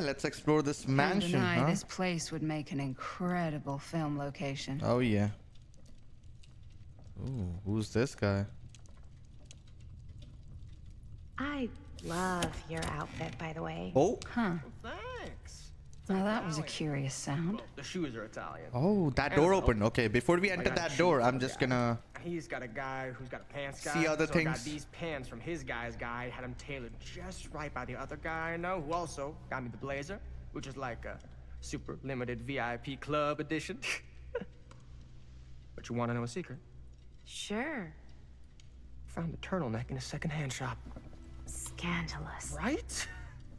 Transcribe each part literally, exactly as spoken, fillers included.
Let's explore this mansion. Huh? This place would make an incredible film location. Oh yeah. Ooh, who's this guy? I love your outfit, by the way. Oh. Huh. Well, thanks. It's now Italian. That was a curious sound. Well, the shoes are Italian. Oh, that door opened. Okay, before we enter that door, I'm just gonna. He's got a guy who's got a pants guy. See other so things. Got these pants from his guy's guy. Had them tailored just right by the other guy I know, who also got me the blazer, which is like a super limited V I P club edition. But you want to know a secret? Sure. Found a turtleneck in a secondhand shop. Scandalous. Right?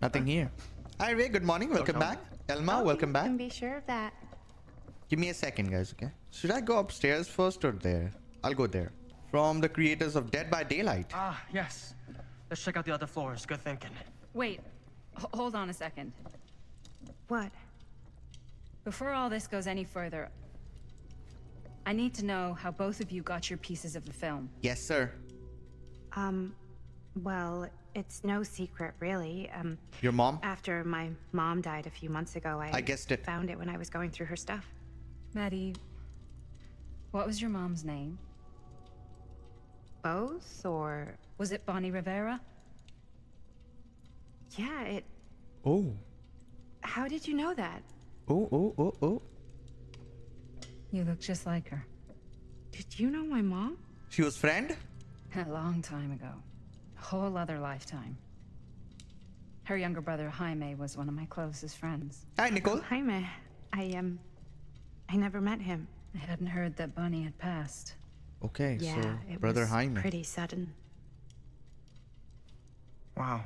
Nothing here. Hi Ray, good morning. Welcome oh, back. Elma, oh, welcome back. You can be sure of that. Give me a second, guys, okay? Should I go upstairs first or there? I'll go there. From the creators of Dead by Daylight. Ah, yes. Let's check out the other floors. Good thinking. Wait. H hold on a second. What? Before all this goes any further, I need to know how both of you got your pieces of the film. Yes, sir. Um, well, it's no secret, really. Um, your mom? After my mom died a few months ago, I, I guessed it. Found it when I was going through her stuff. Maddie, what was your mom's name? Both, or was it Bonnie Rivera? Yeah, it. Oh. How did you know that? Oh, oh, oh, oh. You look just like her. Did you know my mom? She was friend? A long time ago. A whole other lifetime. Her younger brother, Jaime, was one of my closest friends. Hi, Nicole. Jaime. I, um, I never met him. I hadn't heard that Bonnie had passed. Okay, yeah, so it brother was Jaime. Pretty sudden. Wow,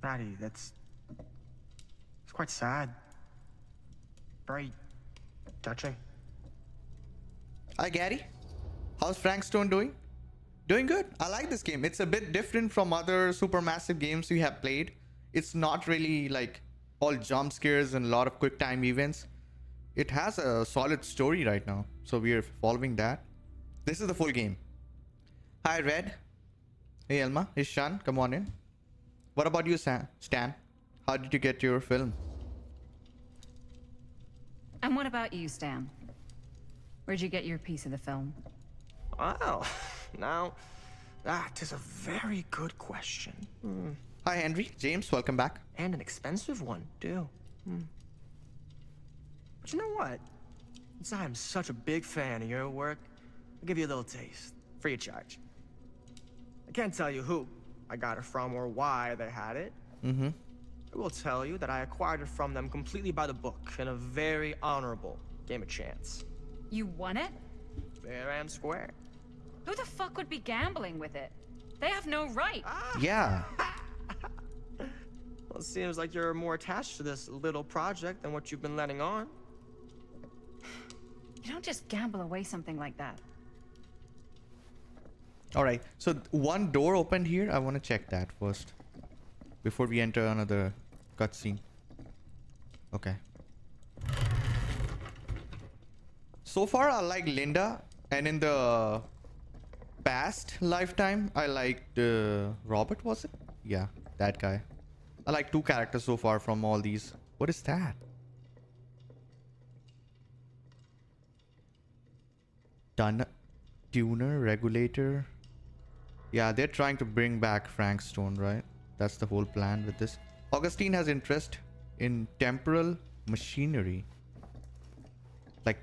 Maddie, that's it's quite sad. Very touching. Hi, Gary. How's Frank Stone doing? Doing good. I like this game. It's a bit different from other Supermassive games we have played. It's not really like all jump scares and a lot of quick time events. It has a solid story right now, so we are following that. This is the full game. Hi, Red. Hey, Elma. Hey, Shan. Come on in. What about you, Sam? Stan? How did you get your film? And what about you, Stan? Where'd you get your piece of the film? Well, now, that is a very good question. Mm. Hi, Henry. James, welcome back. And an expensive one, too. Mm. But you know what? Since I'm such a big fan of your work, I'll give you a little taste, free of charge. I can't tell you who I got it from or why they had it. Mm-hmm. I will tell you that I acquired it from them completely by the book in a very honorable game of chance. You won it? Fair and square. Who the fuck would be gambling with it? They have no right. Ah. Yeah. Well, it seems like you're more attached to this little project than what you've been letting on. You don't just gamble away something like that. All right, so one door opened here. I want to check that first before we enter another cutscene. Okay. So far, I like Linda, and in the past lifetime, I liked uh, Robert, was it? Yeah, that guy. I like two characters so far from all these. What is that? Tuner, regulator. Yeah, they're trying to bring back Frank Stone, right? That's the whole plan with this. Augustine has interest in temporal machinery. Like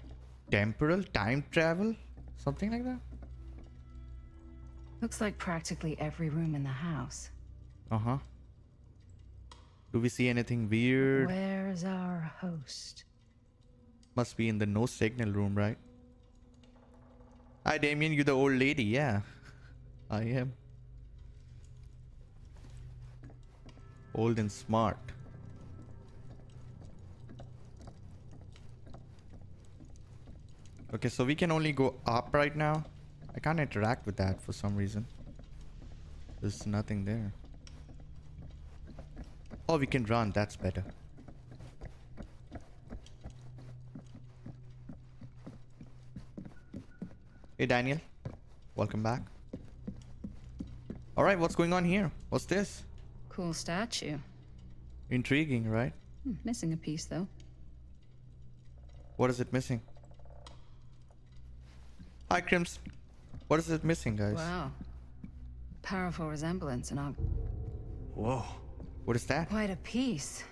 temporal time travel? Something like that? Looks like practically every room in the house. Uh-huh. Do we see anything weird? Where's our host? Must be in the no signal room, right? Hi, Damien, you the old lady, yeah. I am. Old and smart. Okay, so we can only go up right now. I can't interact with that for some reason. There's nothing there. Oh, we can run. That's better. Hey, Daniel. Welcome back. All right, what's going on here? What's this? Cool statue. Intriguing, right? Hmm, missing a piece, though. What is it missing? Hi, Crims. What is it missing, guys? Wow. Powerful resemblance and all. Whoa. What is that? Quite a piece.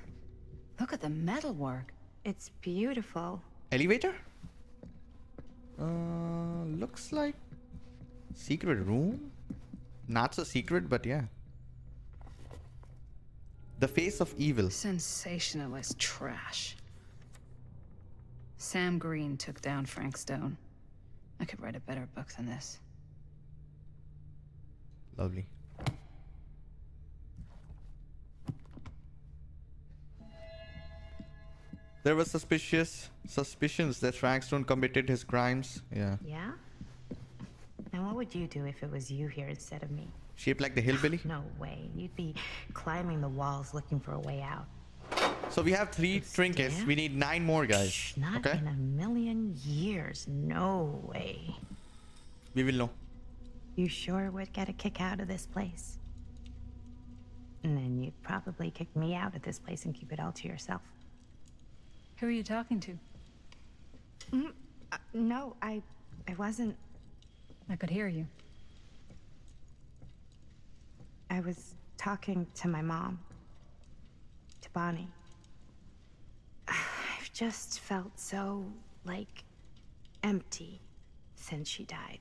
Look at the metalwork. It's beautiful. Elevator? Uh, looks like secret room. Not so secret, but yeah. The face of evil. Sensationalist trash. Sam Green took down Frank Stone. I could write a better book than this. Lovely. There were suspicious suspicions that Frank Stone committed his crimes. Yeah. Yeah? Now what would you do if it was you here instead of me? Shaped like the hillbilly? No way. You'd be climbing the walls looking for a way out. So we have three it's trinkets. Damn. We need nine more, guys. Not okay? In a million years. No way. We will know. You sure would get a kick out of this place. And then you'd probably kick me out of this place and keep it all to yourself. Who are you talking to? Mm, uh, no, I... I wasn't... I could hear you. I was talking to my mom. To Bonnie. I've just felt so, like, empty since she died.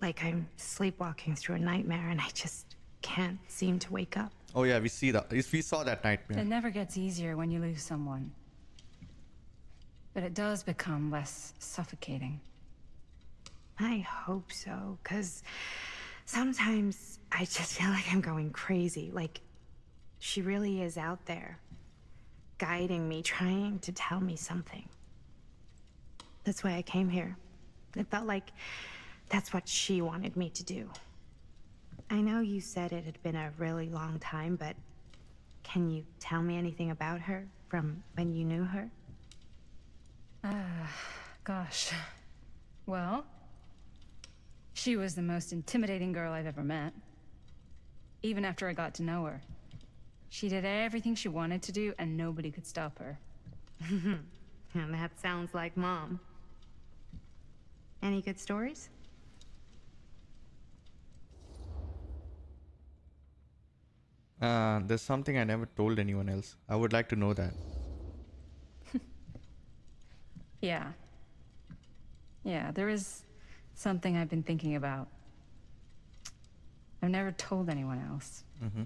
Like I'm sleepwalking through a nightmare and I just can't seem to wake up. Oh yeah, we see that. We saw that nightmare. It never gets easier when you lose someone. But it does become less suffocating. I hope so, because sometimes I just feel like I'm going crazy. Like, she really is out there, guiding me, trying to tell me something. That's why I came here. It felt like that's what she wanted me to do. I know you said it had been a really long time, but can you tell me anything about her from when you knew her? Ah, uh, gosh. Well, she was the most intimidating girl I've ever met. Even after I got to know her. She did everything she wanted to do, and nobody could stop her. And that sounds like Mom. Any good stories? Uh, there's something I never told anyone else. I would like to know that. Yeah. Yeah, there is something I've been thinking about. I've never told anyone else. Mm-hmm.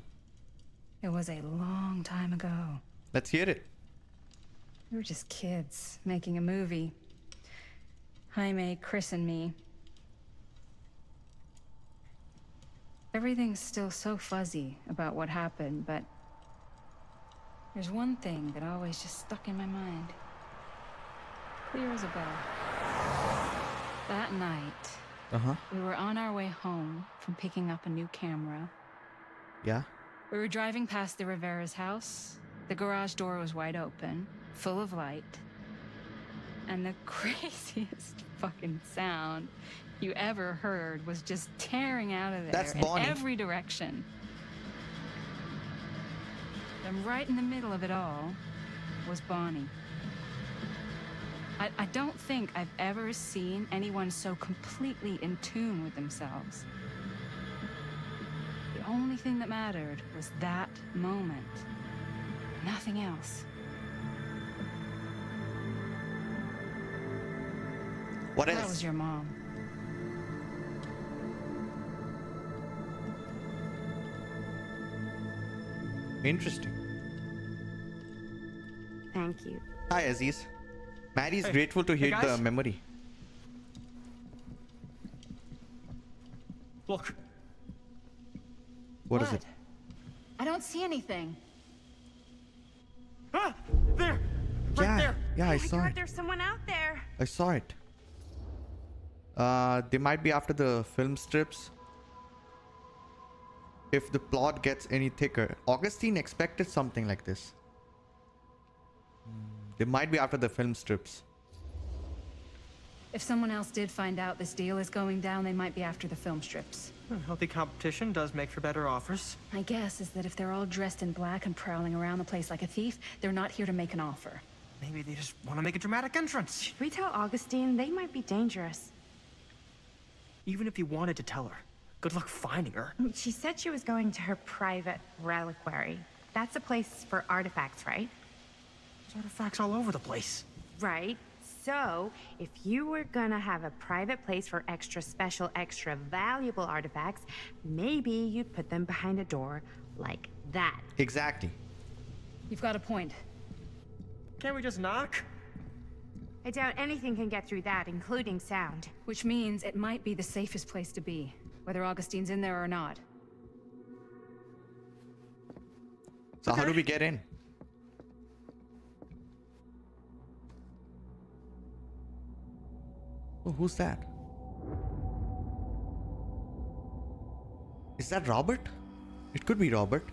It was a long time ago. Let's hear it. We were just kids making a movie. Jaime, Chris, and me. Everything's still so fuzzy about what happened, but there's one thing that always just stuck in my mind. Clear as a bell. That night, uh-huh. we were on our way home from picking up a new camera. Yeah? We were driving past the Rivera's house. The garage door was wide open, full of light. And the craziest fucking sound you ever heard was just tearing out of there. That's Bonnie. In every direction. And right in the middle of it all was Bonnie. I, I don't think I've ever seen anyone so completely in tune with themselves. The only thing that mattered was that moment. Nothing else. What else? That was your mom. Interesting. Thank you. Hi, Aziz. Maddie is hey. grateful to hear hey the memory. Look. What, what is it? I don't see anything. Ah! There! Right yeah. there! Yeah, oh I saw God, it. There's someone out there. I saw it. Uh, they might be after the film strips. If the plot gets any thicker. Augustine expected something like this. They might be after the film strips. If someone else did find out this deal is going down, they might be after the film strips. Well, healthy competition does make for better offers. My guess is that if they're all dressed in black and prowling around the place like a thief, they're not here to make an offer. Maybe they just want to make a dramatic entrance. Should we tell Augustine? They might be dangerous. Even if you wanted to tell her, good luck finding her. She said she was going to her private reliquary. That's a place for artifacts, right? There's artifacts all over the place. Right. So, if you were gonna have a private place for extra special, extra valuable artifacts, maybe you'd put them behind a door like that. Exactly. You've got a point. Can't we just knock? I doubt anything can get through that, including sound. Which means it might be the safest place to be, whether Augustine's in there or not. So okay. How do we get in? Oh, who's that? Is that Robert? It could be Robert.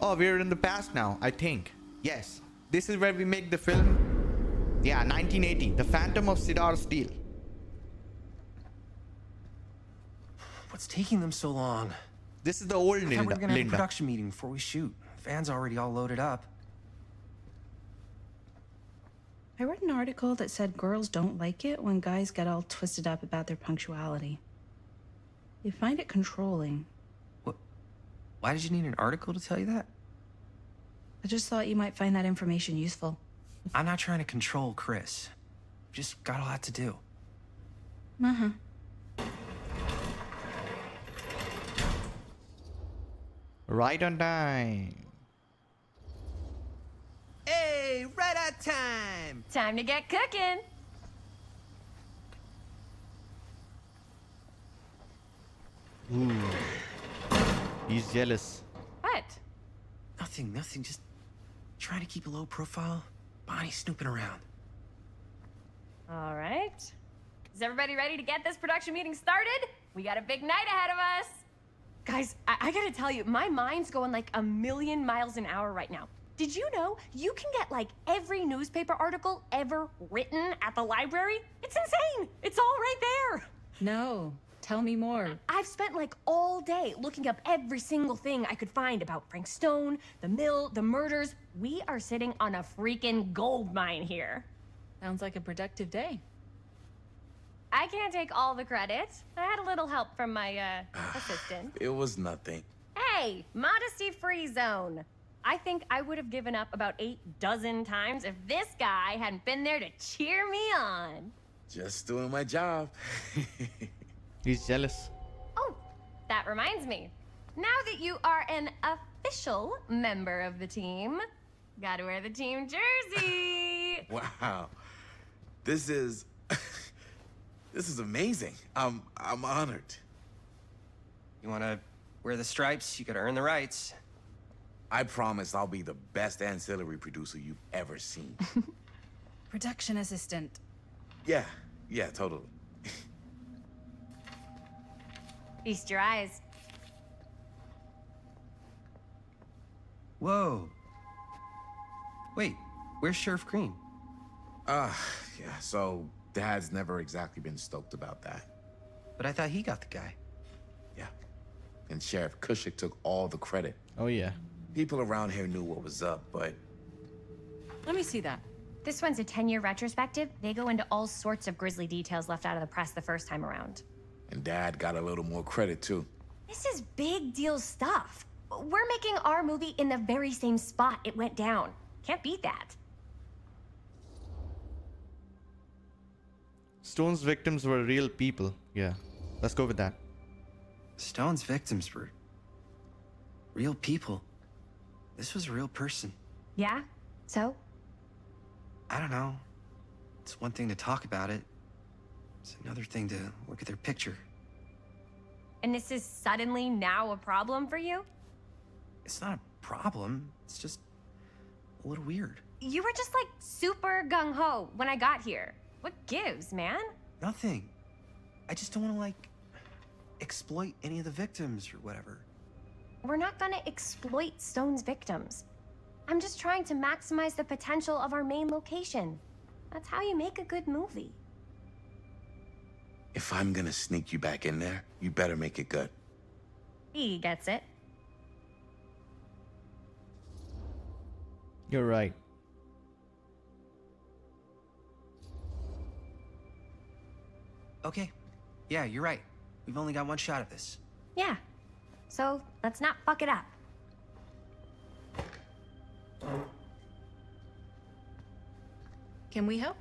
Oh, we're in the past now, I think. Yes. This is where we make the film. Yeah, nineteen eighty. The Phantom of Cedar Steel. What's taking them so long? This is the old Linda. We're gonna have a production meeting before we shoot. Van's already all loaded up. I read an article that said girls don't like it when guys get all twisted up about their punctuality. They find it controlling. What? Why did you need an article to tell you that? I just thought you might find that information useful. I'm not trying to control Chris. I've just got a lot to do. Uh-huh. Right on time. Hey, right on time. Time to get cooking. Ooh. He's jealous. What? Nothing, nothing. Just trying to keep a low profile. Bonnie's snooping around. All right. Is everybody ready to get this production meeting started? We got a big night ahead of us. Guys, I, I gotta tell you, my mind's going like a million miles an hour right now. Did you know you can get like every newspaper article ever written at the library? It's insane. It's all right there. No, tell me more. I've spent like all day looking up every single thing I could find about Frank Stone, the mill, the murders. We are sitting on a freaking gold mine here. Sounds like a productive day. I can't take all the credit. I had a little help from my uh, assistant. It was nothing. Hey, modesty-free zone. I think I would have given up about eight dozen times if this guy hadn't been there to cheer me on. Just doing my job. He's jealous. Oh, that reminds me. Now that you are an official member of the team, gotta wear the team jersey. Wow. This is... this is amazing. I'm, I'm honored. You wanna wear the stripes? You gotta earn the rights. I promise I'll be the best ancillary producer you've ever seen. Production assistant. Yeah, yeah, totally. Feast your eyes. Whoa. Wait, where's Sheriff Green? Ah, uh, yeah, so Dad's never exactly been stoked about that. But I thought he got the guy. Yeah, and Sheriff Cushik took all the credit. Oh, yeah. People around here knew what was up, but... Let me see that. This one's a ten-year retrospective. They go into all sorts of grisly details left out of the press the first time around. And Dad got a little more credit, too. This is big deal stuff. We're making our movie in the very same spot it went down. Can't beat that. Stone's victims were real people. Yeah, let's go with that. Stone's victims were real people. This was a real person. Yeah? So? I don't know. It's one thing to talk about it. It's another thing to look at their picture. And this is suddenly now a problem for you? It's not a problem. It's just a little weird. You were just like super gung-ho when I got here. What gives, man? Nothing. I just don't want to like exploit any of the victims or whatever. We're not gonna exploit Stone's victims. I'm just trying to maximize the potential of our main location. That's how you make a good movie. If I'm gonna sneak you back in there, you better make it good. He gets it. You're right. Okay. Yeah, you're right. We've only got one shot at this. Yeah. So let's not fuck it up. Can we help?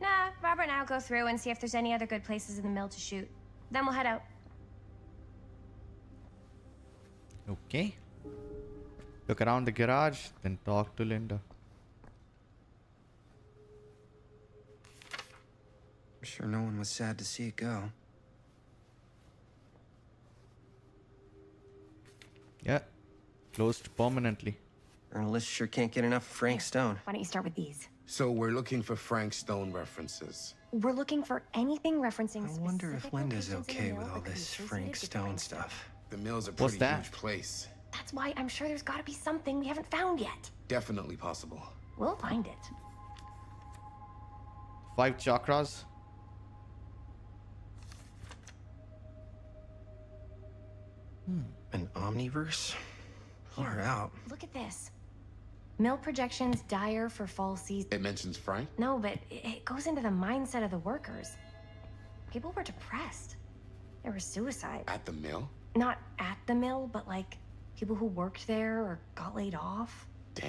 Nah, Robert and I'll go through and see if there's any other good places in the mill to shoot. Then we'll head out. Okay. Look around the garage, then talk to Linda. I'm sure no one was sad to see it go. Yeah. Closed permanently. Journalists sure can't get enough of Frank Stone. Why don't you start with these? So we're looking for Frank Stone references. We're looking for anything referencing I wonder if Linda's okay with all this Frank Stone stuff. The mill's a pretty huge place. That's why I'm sure there's got to be something we haven't found yet. Definitely possible. We'll find it. Five chakras. Hmm. An omniverse? Far out. Look at this. Mill projections dire for fall season. It mentions Frank? No, but it goes into the mindset of the workers. People were depressed. There was suicide. At the mill? Not at the mill, but like people who worked there or got laid off. Damn.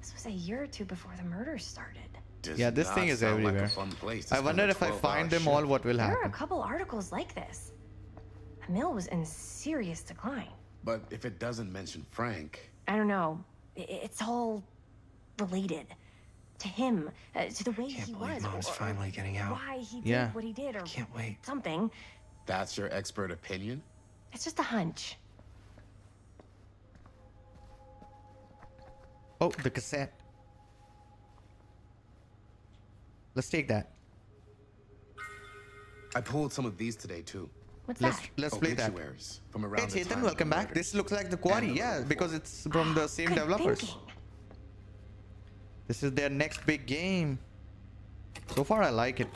This was a year or two before the murders started. Does yeah, this thing is everywhere. Like a fun place. I wonder if I find them all, what will happen? There are a couple articles like this. The mill was in serious decline. But if it doesn't mention Frank... I don't know. It's all related to him, uh, to the way he was, Mom's or finally getting out. Why he did yeah. what he did, or I can't wait. Something. That's your expert opinion? It's just a hunch. Oh, the cassette. Let's take that. I pulled some of these today too. What's let's, that? Let's play that. From around hey, Chetan, welcome back. This looks like The Quarry, yeah, because it's from the same Good developers. Thinking. This is their next big game. So far, I like it.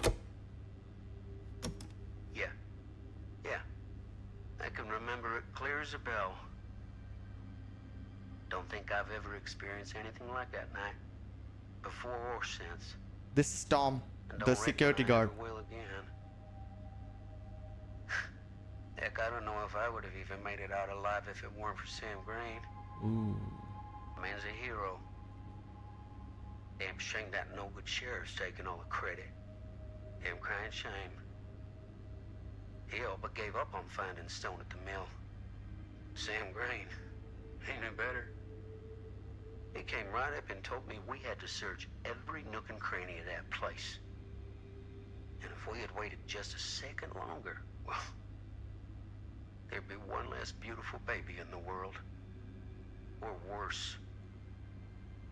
Yeah. Yeah. I can remember it clear as a bell. Don't think I've ever experienced anything like that night. Before or since. This is Tom, the security guard. Heck, I don't know if I would have even made it out alive if it weren't for Sam Green. Ooh. Man's a hero. Damn shame that no good sheriff's taking all the credit. Damn crying shame. He all but gave up on finding Stone at the mill. Sam Green, he knew better. He came right up and told me we had to search every nook and cranny of that place. And if we had waited just a second longer, well... there'd be one less beautiful baby in the world. Or worse.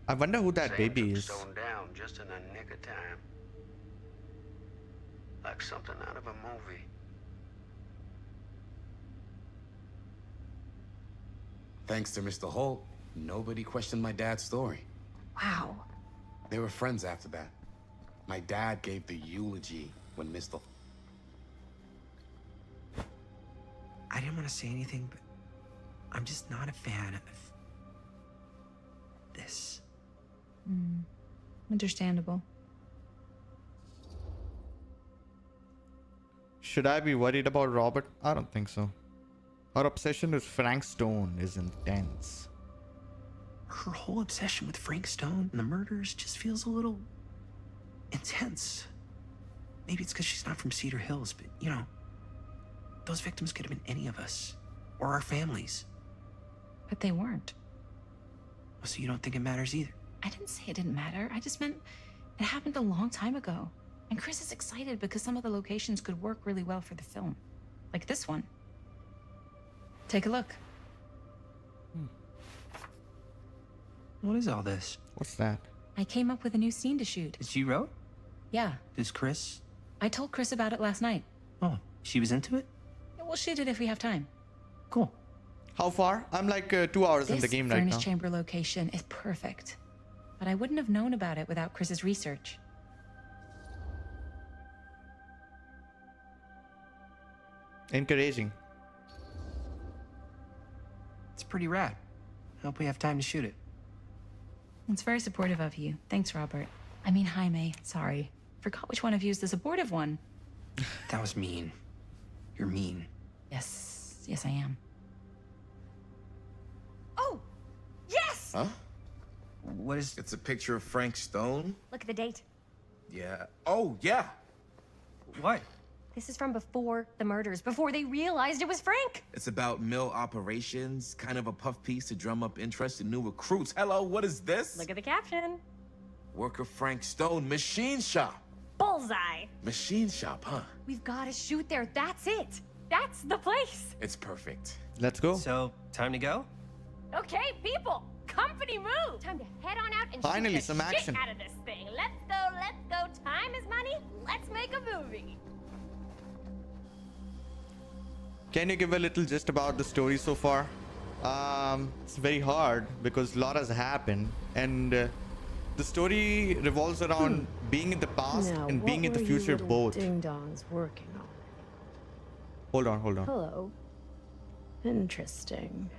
I wonder who that Sam baby is. Stone down just in the nick of time. Like something out of a movie. Thanks to Mister Holt, nobody questioned my dad's story. Wow. They were friends after that. My dad gave the eulogy when Mister Holt... I didn't want to say anything, but I'm just not a fan of this. Mm. Understandable. Should I be worried about Robert? I don't think so. Her obsession with Frank Stone is intense. Her whole obsession with Frank Stone and the murders just feels a little intense. Maybe it's because she's not from Cedar Hills, but you know, those victims could have been any of us, or our families. But they weren't. So you don't think it matters either? I didn't say it didn't matter. I just meant it happened a long time ago. And Chris is excited because some of the locations could work really well for the film. Like this one. Take a look. Hmm. What is all this? What's that? I came up with a new scene to shoot. That you wrote? Yeah. Does Chris? I told Chris about it last night. Oh, she was into it? We'll shoot it if we have time. Cool. How far? I'm like uh, two hours this in the game right now. This furnace chamber location is perfect. But I wouldn't have known about it without Chris's research. Encouraging. It's pretty rad. I hope we have time to shoot it. It's very supportive of you. Thanks, Robert. I mean, Jaime, sorry. Forgot which one of you is the supportive one. That was mean. You're mean. Yes. Yes, I am. Oh! Yes! Huh? What is... It's a picture of Frank Stone? Look at the date. Yeah. Oh, yeah! What? This is from before the murders, before they realized it was Frank. It's about mill operations, kind of a puff piece to drum up interest in new recruits. Hello, what is this? Look at the caption. Worker Frank Stone, machine shop. Bullseye. Machine shop, huh? We've got to shoot there. That's it. That's the place. It's perfect. Let's go. So, time to go? Okay, people. Company move! Time to head on out and finally shoot the some shit action out of this thing. Let's go, let's go. Time is money. Let's make a movie. Can you give a little gist about the story so far? Um, it's very hard because a lot has happened, and uh, the story revolves around hmm. being in the past now, and being in the future both. Ding-dongs working on? Hold on, hold on. Hello. Interesting.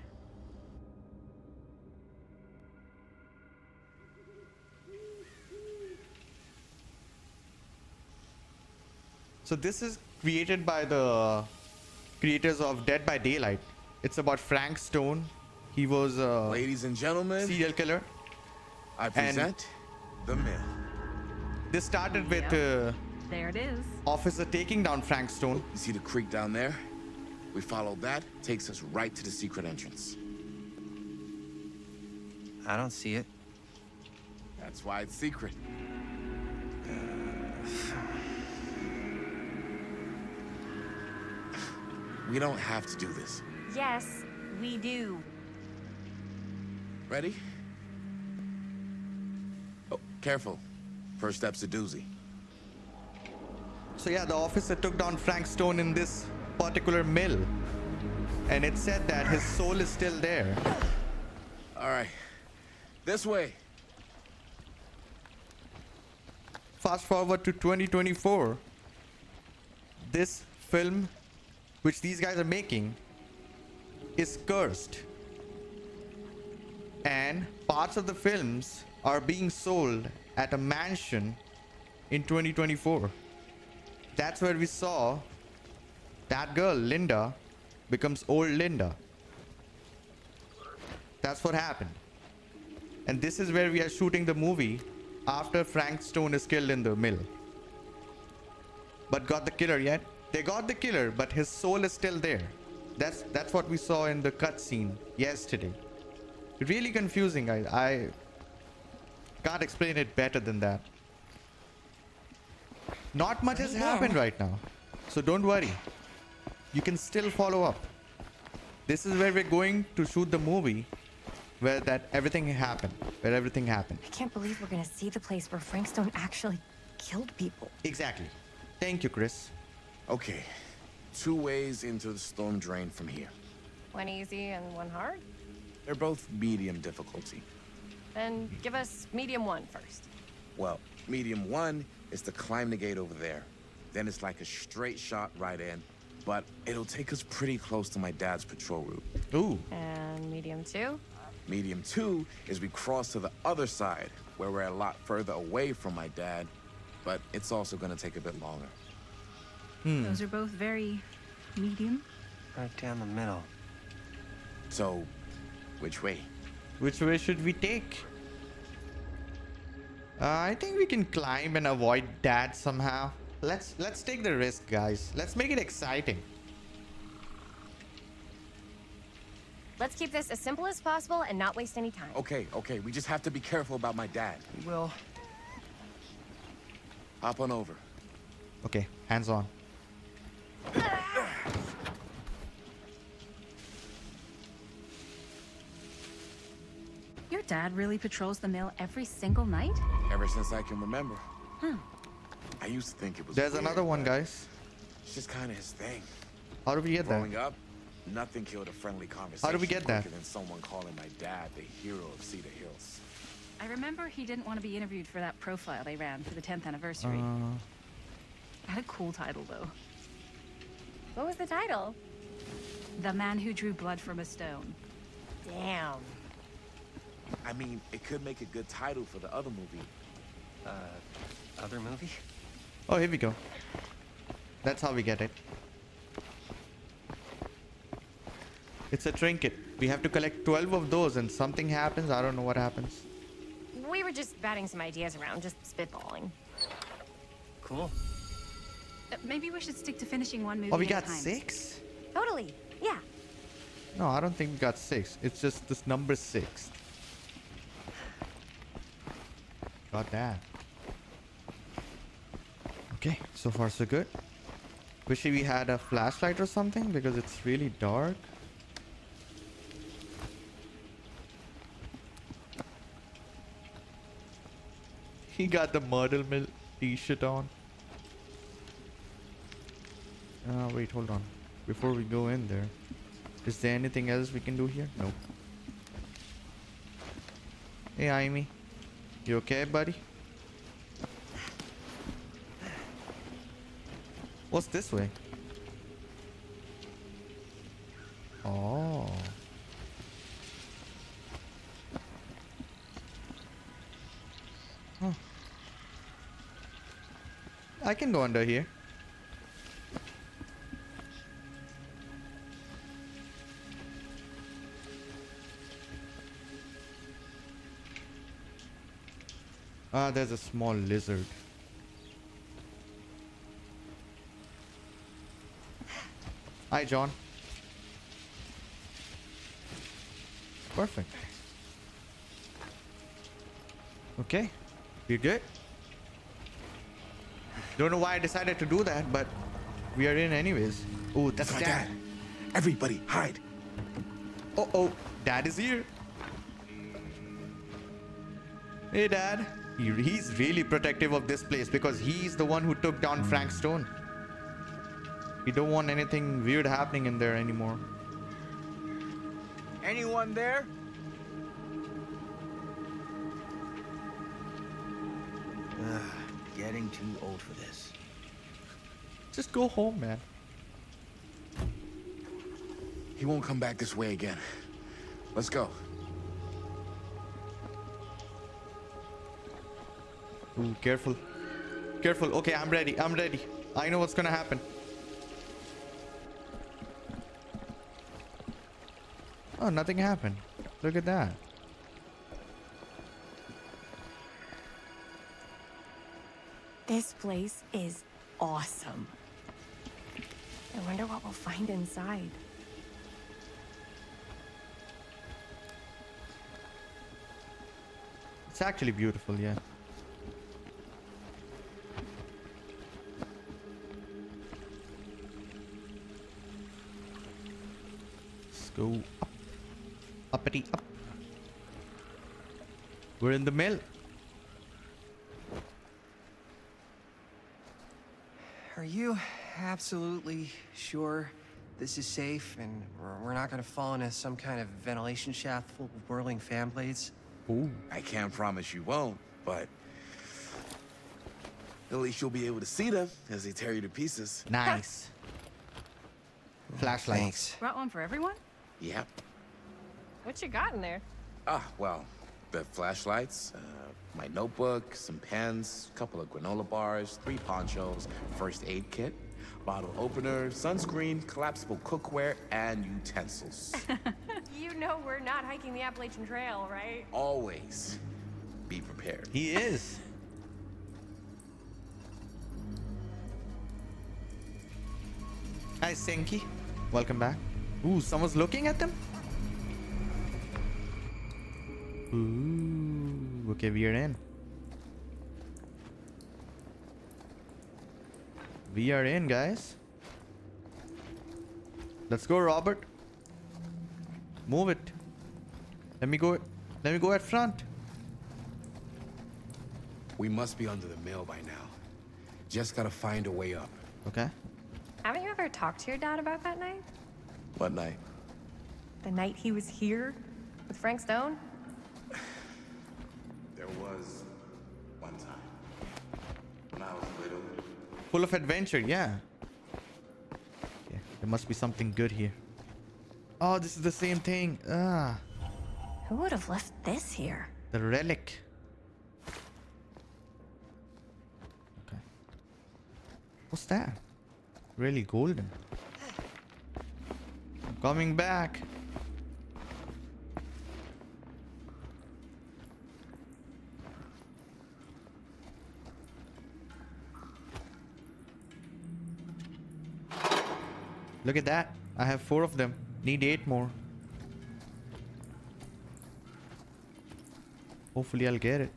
So this is created by the creators of Dead by Daylight. It's about Frank Stone. He was a ladies and gentlemen serial killer. I present and the myth. This started with yep. uh, there it is. Officer taking down Frank Stone. You see the creek down there? We follow that. Takes us right to the secret entrance. I don't see it. That's why it's secret. We don't have to do this. Yes, we do. Ready? Oh, careful. First step's a doozy. So yeah, the officer took down Frank Stone in this particular mill. And it said that his soul is still there. All right. This way. Fast forward to twenty twenty-four. This film, which these guys are making, is cursed, and parts of the films are being sold at a mansion in twenty twenty-four. That's where we saw that girl Linda becomes old Linda. That's what happened, and this is where we are shooting the movie after Frank Stone is killed in the mill. But got the killer yet? They got the killer, but his soul is still there. That's that's what we saw in the cutscene yesterday. Really confusing. I, I can't explain it better than that. Not much has happened right now, so don't worry. You can still follow up. This is where we're going to shoot the movie, where that everything happened, where everything happened. I can't believe we're gonna see the place where Frank Stone actually killed people. Exactly. Thank you, Chris. Okay, two ways into the storm drain from here. One easy and one hard? They're both medium difficulty. Then give us medium one first. Well, medium one is to climb the gate over there. Then it's like a straight shot right in, but it'll take us pretty close to my dad's patrol route. Ooh. And medium two? Medium two is we cross to the other side, where we're a lot further away from my dad, but it's also gonna take a bit longer. Hmm. Those are both very medium. Right down the middle. So, which way? Which way should we take? Uh, I think we can climb and avoid that somehow. Let's let's take the risk, guys. Let's make it exciting. Let's keep this as simple as possible and not waste any time. Okay, okay. We just have to be careful about my dad. We will. Hop on over. Okay, hands on. Your dad really patrols the mill every single night? Ever since I can remember. Huh. I used to think it was There's weird, another one, guys. It's just kind of his thing. How do we get Growing that? Growing up, nothing killed a friendly conversation. How do we get that? Than someone calling my dad the hero of Cedar Hills. I remember he didn't want to be interviewed for that profile they ran for the tenth anniversary. Uh... Had a cool title though. What was the title? The Man Who Drew Blood from a Stone. Damn. I mean, it could make a good title for the other movie. Uh, other movie? Oh, here we go. That's how we get it. It's a trinket. We have to collect twelve of those and something happens. I don't know what happens. We were just batting some ideas around, just spitballing. Cool. Uh, maybe we should stick to finishing one movie. Oh, we got six? Totally. Yeah. No, I don't think we got six. It's just this number six. Got that. Okay, so far so good. Wish we had a flashlight or something because it's really dark. He got the Murder Mill t-shirt on. Uh, wait, hold on. Before we go in there, is there anything else we can do here? Nope. Hey, Jaime. You okay, buddy? What's this way? Oh. Huh. I can go under here. Ah, there's a small lizard. Hi, John. Perfect. Okay, we're good. Don't know why I decided to do that, but we are in anyways. Oh, that's my dad. Everybody, hide. Oh, oh, Dad is here. Hey, Dad. He's really protective of this place because he's the one who took down Frank Stone. We don't want anything weird happening in there anymore. Anyone there? Uh, getting too old for this. Just go home, man. He won't come back this way again. Let's go. Ooh, careful. Careful. Okay, I'm ready. I'm ready. I know what's gonna happen. Oh, nothing happened. Look at that. This place is awesome. I wonder what we'll find inside. It's actually beautiful, yeah. Go up, uppity up. We're in the mill. Are you absolutely sure this is safe and we're not gonna fall into some kind of ventilation shaft full of whirling fan blades? Ooh. I can't promise you won't, but at least you'll be able to see them as they tear you to pieces. Nice. Flashlights. Brought one for everyone? Yep. What you got in there? Ah, well, the flashlights, uh, my notebook, some pens, couple of granola bars, three ponchos, first aid kit, bottle opener, sunscreen, collapsible cookware, and utensils. You know we're not hiking the Appalachian Trail, right? Always be prepared. He is. Hi, Senki. Welcome back. Ooh, someone's looking at them? Ooh, okay, we are in. We are in, guys. Let's go, Robert. Move it. Let me go. Let me go at front. We must be under the mill by now. Just gotta find a way up. Okay. Haven't you ever talked to your dad about that night? What night? The night he was here with Frank Stone? There was one time when I was little. Full of adventure, yeah. Okay. There must be something good here. Oh, this is the same thing. Ah. Who would have left this here? The relic. Okay. What's that? Really golden. I'm coming back. Look at that. I have four of them. Need eight more. Hopefully I'll get it.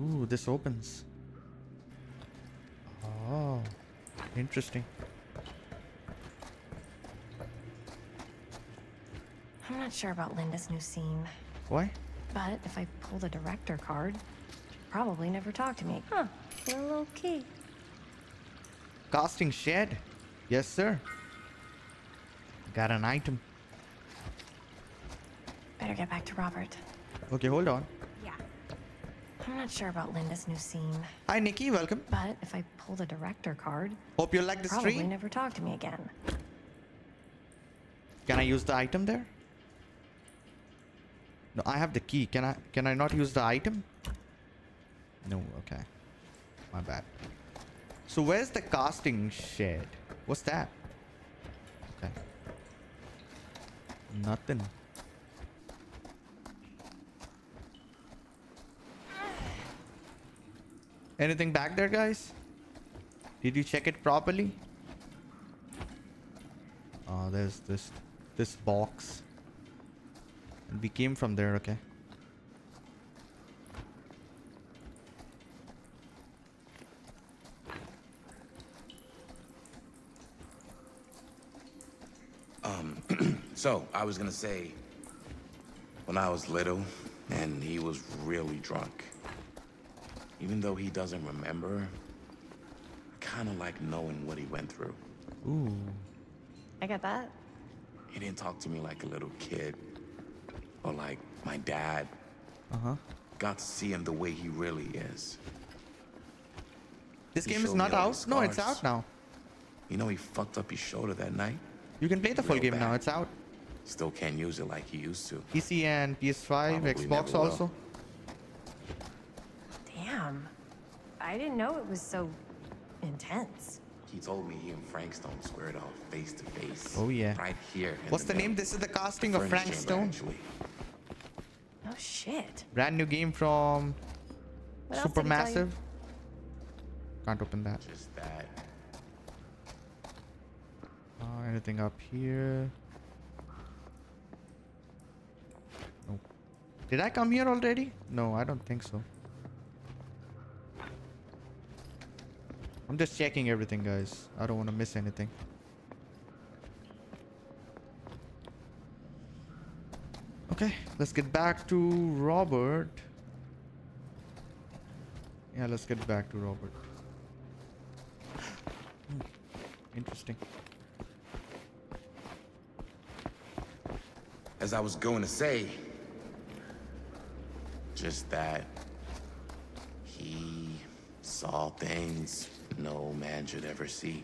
Ooh, this opens. Oh, interesting. I'm not sure about Linda's new scene. Why? But if I pull the director card, she'll probably never talk to me. Huh, we're a little key. Casting shed. Yes, sir. Got an item. Better get back to Robert. Okay, hold on. Yeah. I'm not sure about Linda's new scene. Hi, Nikki. Welcome. But if I pull the director card, hope you like the stream. Probably never talk to me again. Can I use the item there? No, I have the key. Can I can I not use the item? No, okay. My bad. So where's the casting shed? What's that? Okay. Nothing. Anything back there, guys? Did you check it properly? Oh, there's this this box. We came from there, okay. Um, so I was gonna say, when I was little and he was really drunk, even though he doesn't remember, I kind of like knowing what he went through. Ooh. I got that. He didn't talk to me like a little kid. Or like my dad. Uh-huh. Got to see him the way he really is. This game is not out? No, it's out now. You know he fucked up his shoulder that night. You can play the full game now. It's out. Still can't use it like he used to. P C and P S five, Xbox also. Damn. I didn't know it was so intense. He told me he and Frank Stone square it off face to face. Oh yeah. Right here. What's the, the name? This is The Casting of Frank Stone. Actually. Oh shit. Brand new game from Supermassive. Can't open that. Just that. Uh, anything up here? Nope. Did I come here already? No, I don't think so. I'm just checking everything, guys. I don't want to miss anything. Okay, let's get back to Robert. Yeah, let's get back to Robert. Hmm. Interesting. As I was going to say, just that he saw things no man should ever see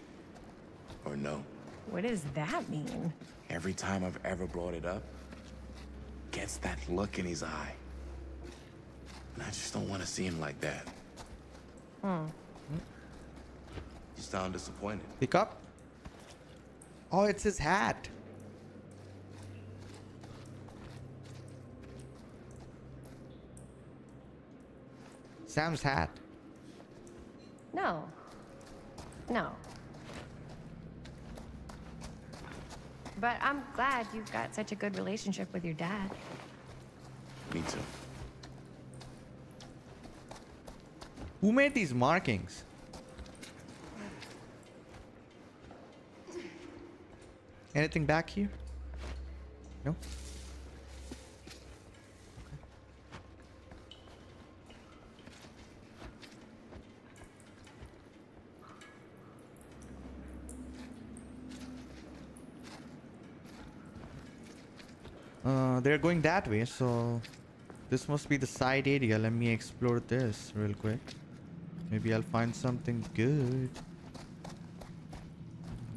or know. What does that mean? Every time I've ever brought it up, gets that look in his eye, and I just don't want to see him like that. Hmm. You sound disappointed. Pick up. Oh, it's his hat. Sam's hat. No. No. But I'm glad you've got such a good relationship with your dad. Me too. Who made these markings? Anything back here? No? Uh, they're going that way, so This must be the side area. Let me explore this real quick. Maybe I'll find something good.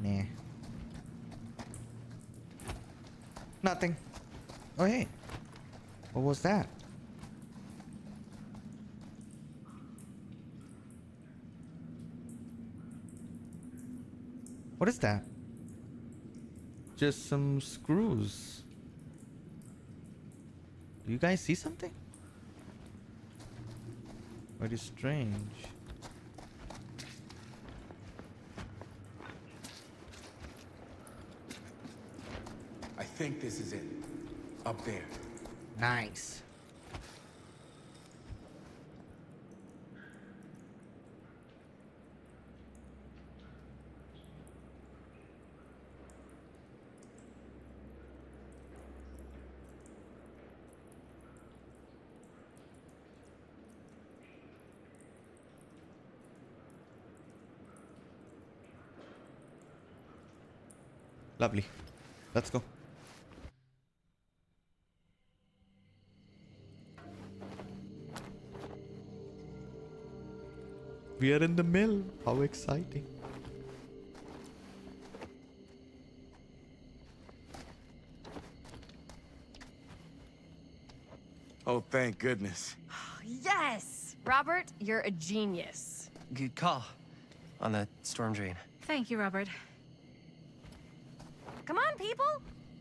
Nah. Nothing. Oh, hey. What was that? What is that? Just some screws. Do you guys see something? Very strange. I think this is it. Up there. Nice. Lovely. Let's go. We are in the mill. How exciting. Oh, thank goodness. Yes! Robert, you're a genius. Good call on that storm drain. Thank you, Robert. Come on, people!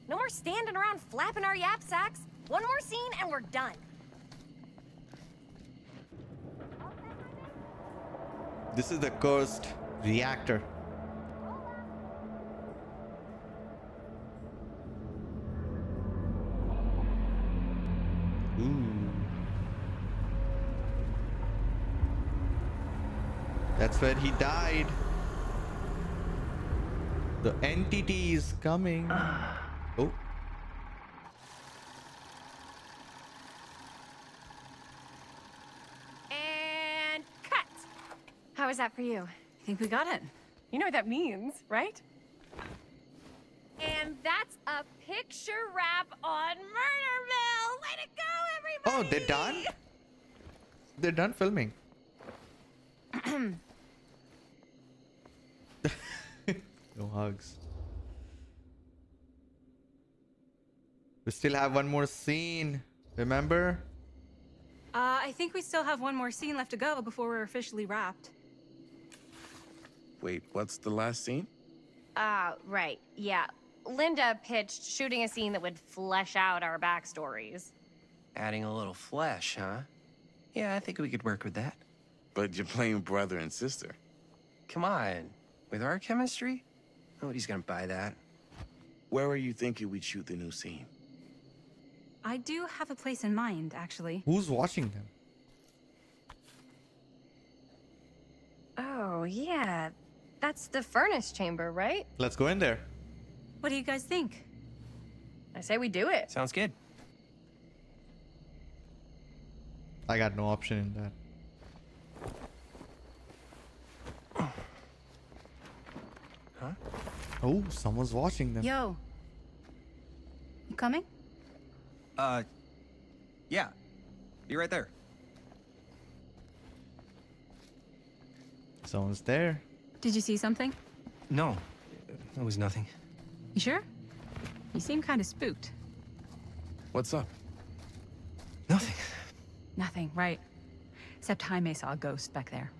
No more standing around flapping our yap sacks. One more scene and we're done. This is the cursed reactor. Ooh. That's where he died. The entity is coming. Oh. And cut. How is that for you? I think we got it. You know what that means, right? And that's a picture wrap on Murder Mill. Way to go, everybody! Oh, they're done? They're done filming. No hugs. We still have one more scene, remember? Uh, I think we still have one more scene left to go before we're officially wrapped. Wait, what's the last scene? Ah, uh, right, yeah. Linda pitched shooting a scene that would flesh out our backstories. Adding a little flesh, huh? Yeah, I think we could work with that. But you're playing brother and sister. Come on, with our chemistry? Nobody's gonna buy that. Where were you thinking we'd shoot the new scene? I do have a place in mind, actually. Who's watching them? Oh, yeah. That's the furnace chamber, right? Let's go in there. What do you guys think? I say we do it. Sounds good. I got no option in that. Huh? Oh, someone's watching them. Yo. You coming? Uh, yeah. Be right there. Someone's there. Did you see something? No. It was nothing. You sure? You seem kind of spooked. What's up? Nothing. Nothing, right. Except Jaime saw a ghost back there.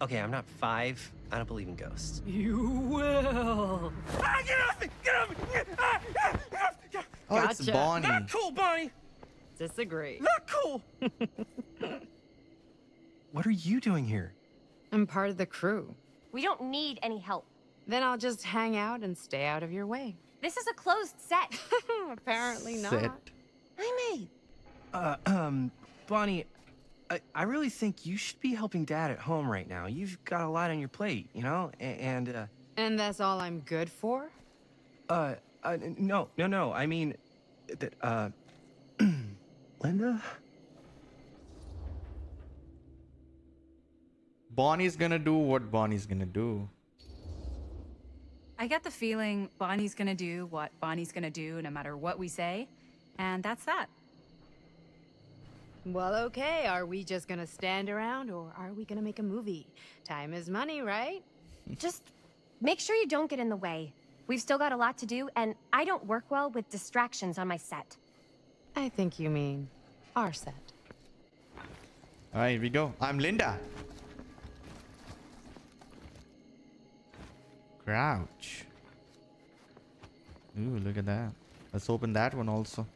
Okay, I'm not five. I don't believe in ghosts. You will. Ah, get off me! Get off me! Get, ah, ah, get off me! Get. Oh, gotcha. It's Bonnie. Not cool, Bonnie. Disagree. Not cool. What are you doing here? I'm part of the crew. We don't need any help. Then I'll just hang out and stay out of your way. This is a closed set. Apparently set. Not. I may. Uh, um, Bonnie. I really think you should be helping Dad at home right now. You've got a lot on your plate, you know, and, uh... And that's all I'm good for? Uh, uh no, no, no, I mean, that, uh... Linda? Bonnie's gonna do what Bonnie's gonna do. I get the feeling Bonnie's gonna do what Bonnie's gonna do no matter what we say, and that's that. Well, okay, are we just gonna stand around or are we gonna make a movie? Time is money, right? Just make sure you don't get in the way. We've still got a lot to do, and I don't work well with distractions on my set. I think you mean our set. All right, here we go. I'm Linda. Crouch. Ooh, look at that. Let's open that one also.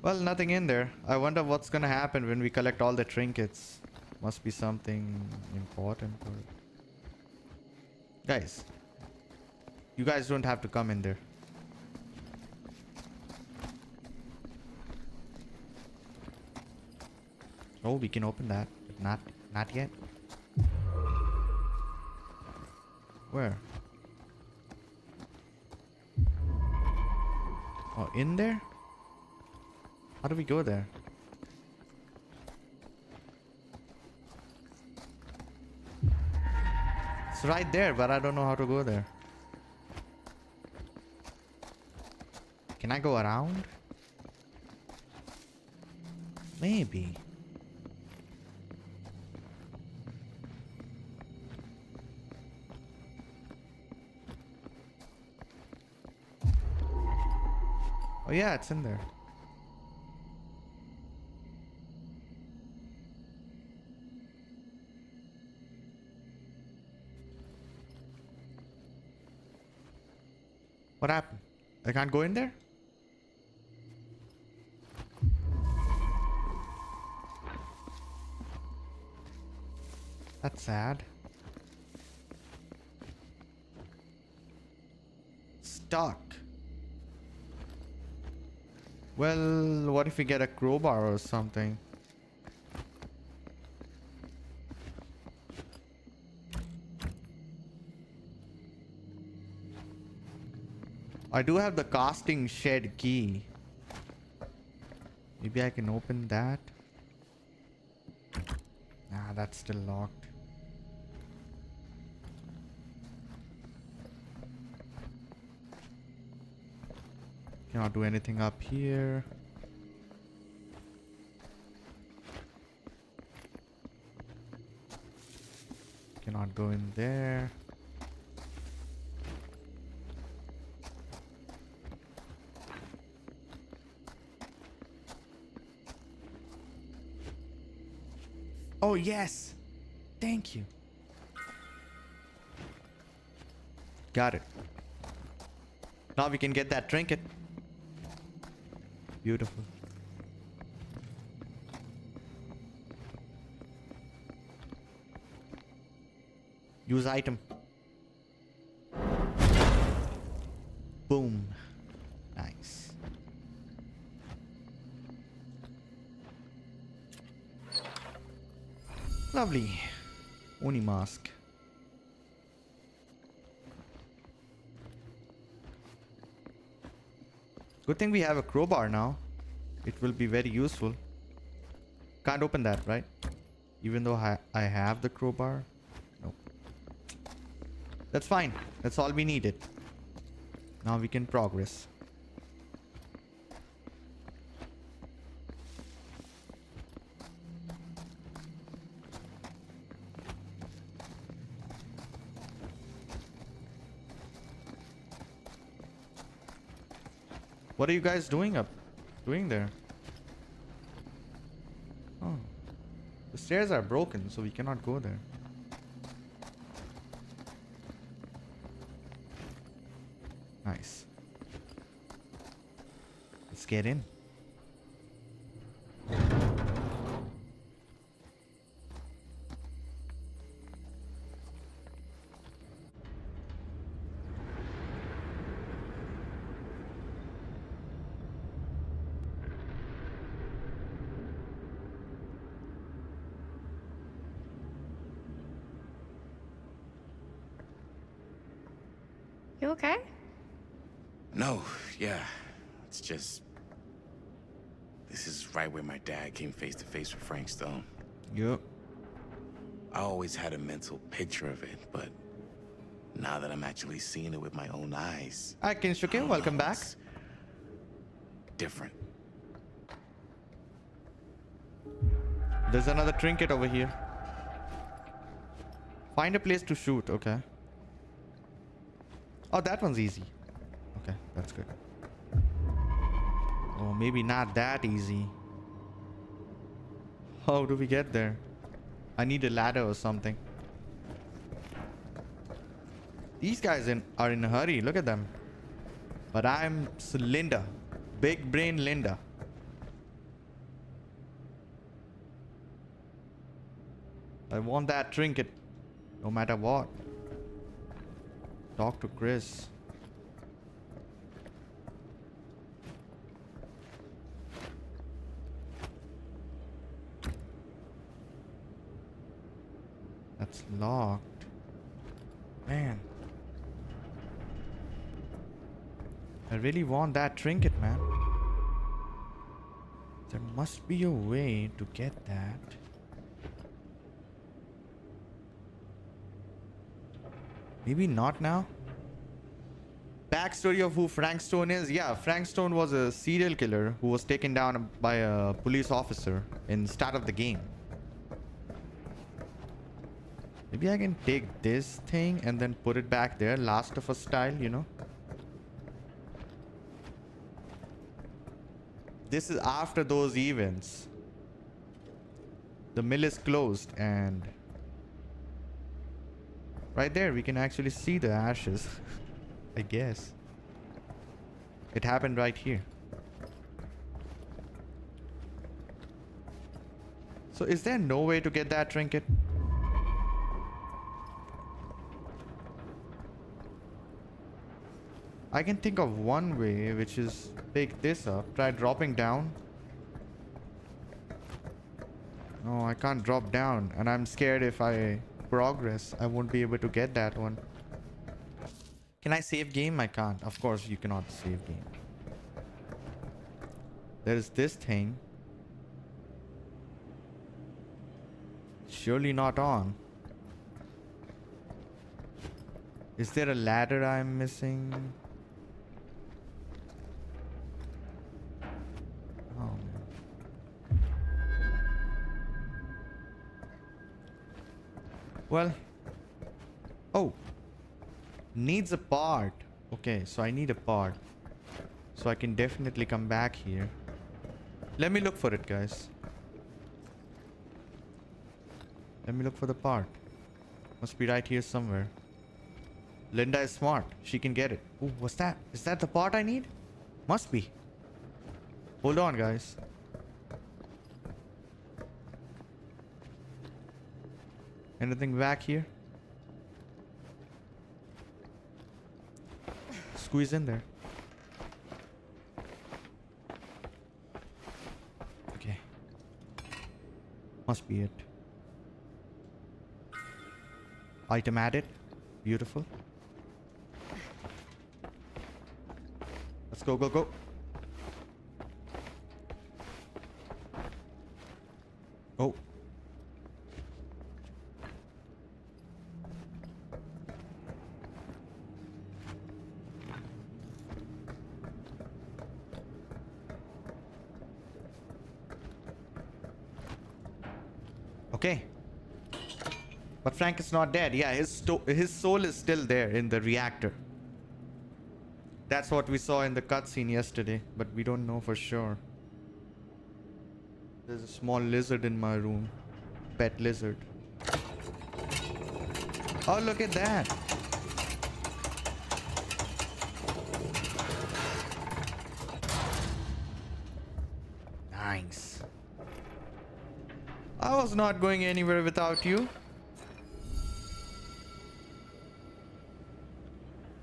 Well, nothing in there. I wonder what's gonna happen when we collect all the trinkets. Must be something important for it. Guys, you guys don't have to come in there. Oh, we can open that, but not not yet. Where? Oh, in there? How do we go there? It's right there, but I don't know how to go there. Can I go around? Maybe. Oh yeah, it's in there. What happened? I can't go in there? That's sad. Stuck. Well, what if we get a crowbar or something? I do have the casting shed key. Maybe I can open that. Nah, that's still locked. Cannot do anything up here. Cannot go in there. Oh, yes. Thank you. Got it. Now we can get that trinket. Beautiful. Use item. Boom. Nice. Lovely. Oni mask. Good thing we have a crowbar now. It will be very useful. Can't open that, right? Even though I, I have the crowbar. No. That's fine. That's all we needed. Now we can progress. What are you guys doing up doing there? Oh, the stairs are broken, so we cannot go there. Nice. Let's get in. Came face to face with Frank Stone. Yep. I always had a mental picture of it, but Now that I'm actually seeing it with my own eyes. Hi, Kinshuke. Welcome back. Different. There's another trinket over here. Find a place to shoot. Okay. Oh, that one's easy. Okay, that's good. Oh, maybe not that easy. How do we get there? I need a ladder or something. These guys in, are in a hurry. Look at them. But I'm Linda. Big brain Linda. I want that trinket. No matter what. Talk to Chris. That's locked. Man. I really want that trinket, man. There must be a way to get that. Maybe not now. Backstory of who Frank Stone is. Yeah, Frank Stone was a serial killer who was taken down by a police officer in the start of the game. Maybe I can take this thing and then put it back there. Last of Us style, you know. This is after those events. The mill is closed and... right there, we can actually see the ashes. I guess. It happened right here. So is there no way to get that trinket? I can think of one way, which is take this up, try dropping down. No, I can't drop down, and I'm scared if I... progress, I won't be able to get that one. Can I save game? I can't. Of course you cannot save game. There is this thing. Surely not on. Is there a ladder I'm missing? Well, oh, needs a part. Okay, so I need a part. So I can definitely come back here. Let me look for it, guys. Let me look for the part. Must be right here somewhere. Linda is smart. She can get it. Ooh, what's that? Is that the part I need? Must be. Hold on, guys. Anything back here? Squeeze in there. Okay. Must be it. Item added. Beautiful. Let's go, go, go. Oh. Okay, but Frank is not dead. Yeah, his his soul is still there in the reactor. That's what we saw in the cutscene yesterday, but we don't know for sure. There's a small lizard in my room, pet lizard. Oh, look at that! Nice. I was not going anywhere without you.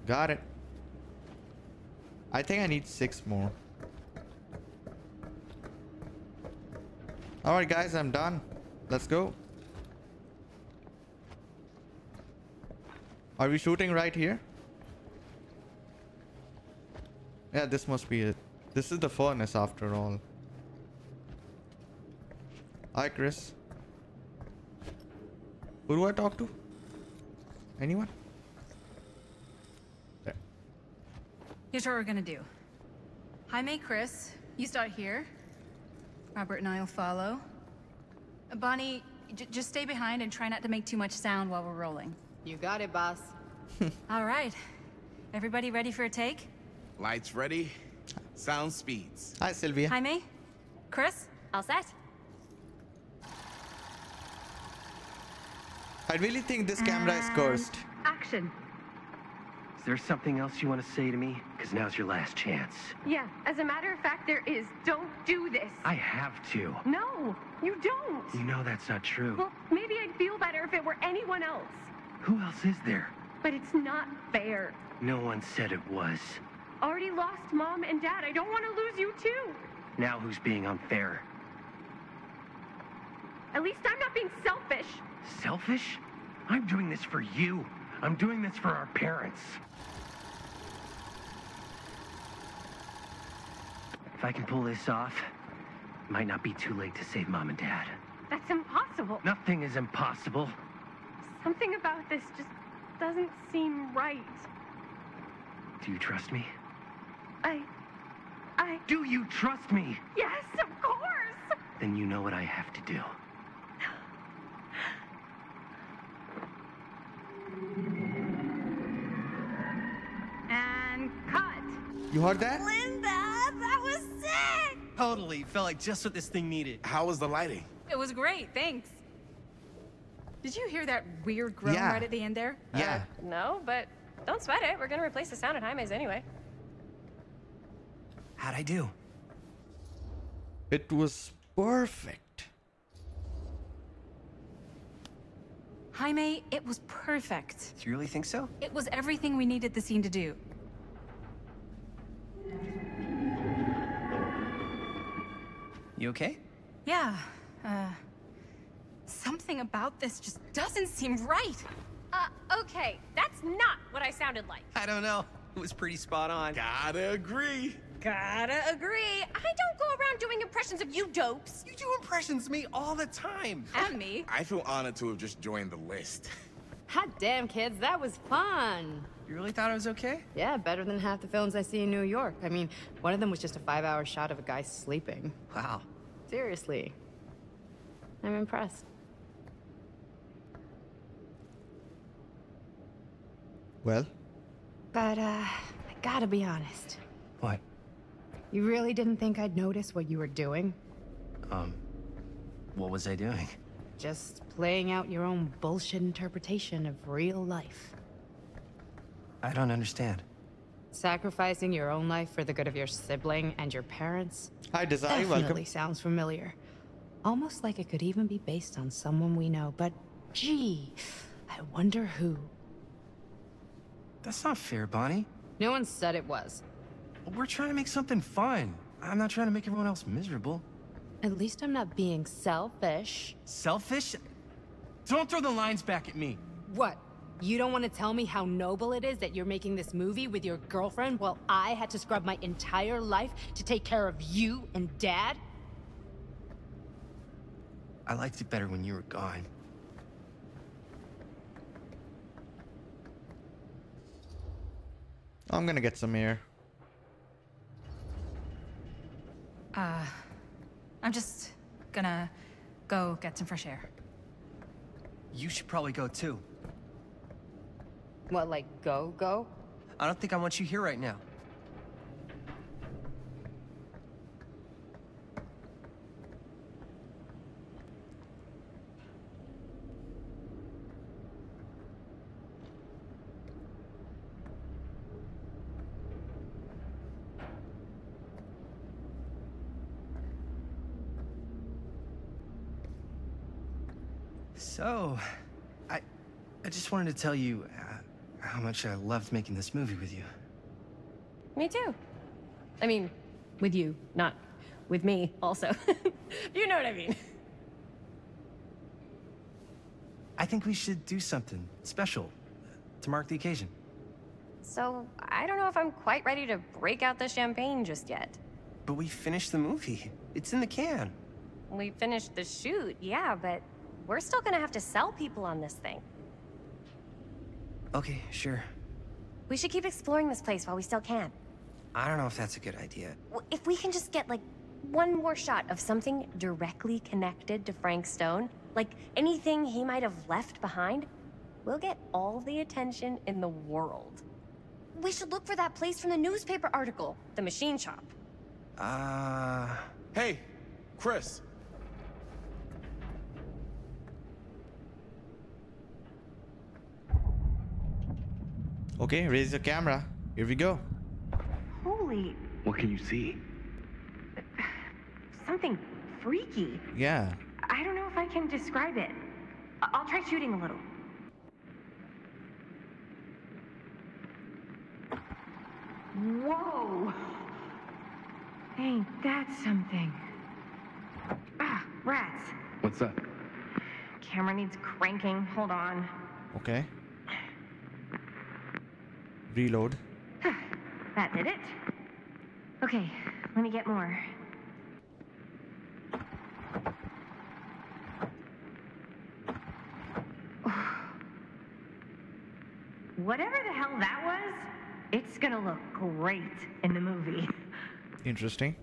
Got it. I think I need six more. Alright guys, I'm done. Let's go. Are we shooting right here? Yeah, this must be it. This is the furnace after all. Hi, Chris. Who do I talk to? Anyone? Here's what we're gonna do. Jaime, Chris, you start here. Robert and I will follow. Bonnie, j just stay behind and try not to make too much sound while we're rolling. You got it, boss. All right. Everybody ready for a take? Lights ready. Sound speeds. Hi, Sylvia. Jaime, Chris, all set? I really think this camera is cursed. Action. Is there something else you want to say to me? Because now's your last chance. Yeah, as a matter of fact, there is. Don't do this. I have to. No, you don't. You know that's not true. Well, maybe I'd feel better if it were anyone else. Who else is there? But it's not fair. No one said it was. Already lost Mom and Dad. I don't want to lose you too. Now who's being unfair? At least I'm not being selfish. Selfish? I'm doing this for you. I'm doing this for our parents. If I can pull this off, it might not be too late to save Mom and Dad. That's impossible. Nothing is impossible. Something about this just doesn't seem right. Do you trust me? I... I... Do you trust me? Yes, of course! Then you know what I have to do. And cut! You heard that? Linda, that was sick! Totally. Felt like just what this thing needed. How was the lighting? It was great, thanks. Did you hear that weird groan yeah. right at the end there? Yeah. Uh, no, but... Don't sweat it. We're gonna replace the sound at Jaime's anyway. How'd I do? It was perfect. Jaime, it was perfect. Do you really think so? It was everything we needed the scene to do. You okay? Yeah. Uh, something about this just doesn't seem right. Uh, okay, that's not what I sounded like. I don't know. It was pretty spot on. Gotta agree. Gotta agree. I don't go around doing impressions of you dopes. You do impressions of me all the time. And me. I feel honored to have just joined the list. Hot damn, kids, that was fun. You really thought it was okay? Yeah, better than half the films I see in New York. I mean, one of them was just a five-hour shot of a guy sleeping. Wow. Seriously. I'm impressed. Well? But, uh, I gotta be honest. What? You really didn't think I'd notice what you were doing? Um, what was I doing? Just playing out your own bullshit interpretation of real life. I don't understand. Sacrificing your own life for the good of your sibling and your parents? Hi, Desai, welcome. Definitely sounds familiar. Almost like it could even be based on someone we know, but gee, I wonder who. That's not fair, Bonnie. No one said it was. We're trying to make something fun. I'm not trying to make everyone else miserable. At least I'm not being selfish. Selfish? Don't throw the lines back at me. What? You don't want to tell me how noble it is that you're making this movie with your girlfriend while I had to scrub my entire life to take care of you and Dad? I liked it better when you were gone. I'm gonna get some air. Uh, I'm just gonna go get some fresh air. You should probably go too. What, like go, go? I don't think I want you here right now. So, I, I just wanted to tell you uh, how much I loved making this movie with you. Me too. I mean, with you, not with me also. You know what I mean. I think we should do something special to mark the occasion. So, I don't know if I'm quite ready to break out the champagne just yet. But we finished the movie. It's in the can. We finished the shoot, yeah, but... We're still gonna have to sell people on this thing. Okay, sure. We should keep exploring this place while we still can. I don't know if that's a good idea. Well, if we can just get, like, one more shot of something directly connected to Frank Stone, like anything he might have left behind, we'll get all the attention in the world. We should look for that place from the newspaper article, the machine shop. Uh... Hey, Chris. Okay, raise the camera. Here we go. Holy... What can you see? Something freaky. Yeah. I don't know if I can describe it. I'll try shooting a little. Whoa! Ain't that something? Ah, rats. What's up? Camera needs cranking. Hold on. Okay. Reload. That did it. Okay, let me get more. Whatever the hell that was, it's gonna look great in the movie. Interesting.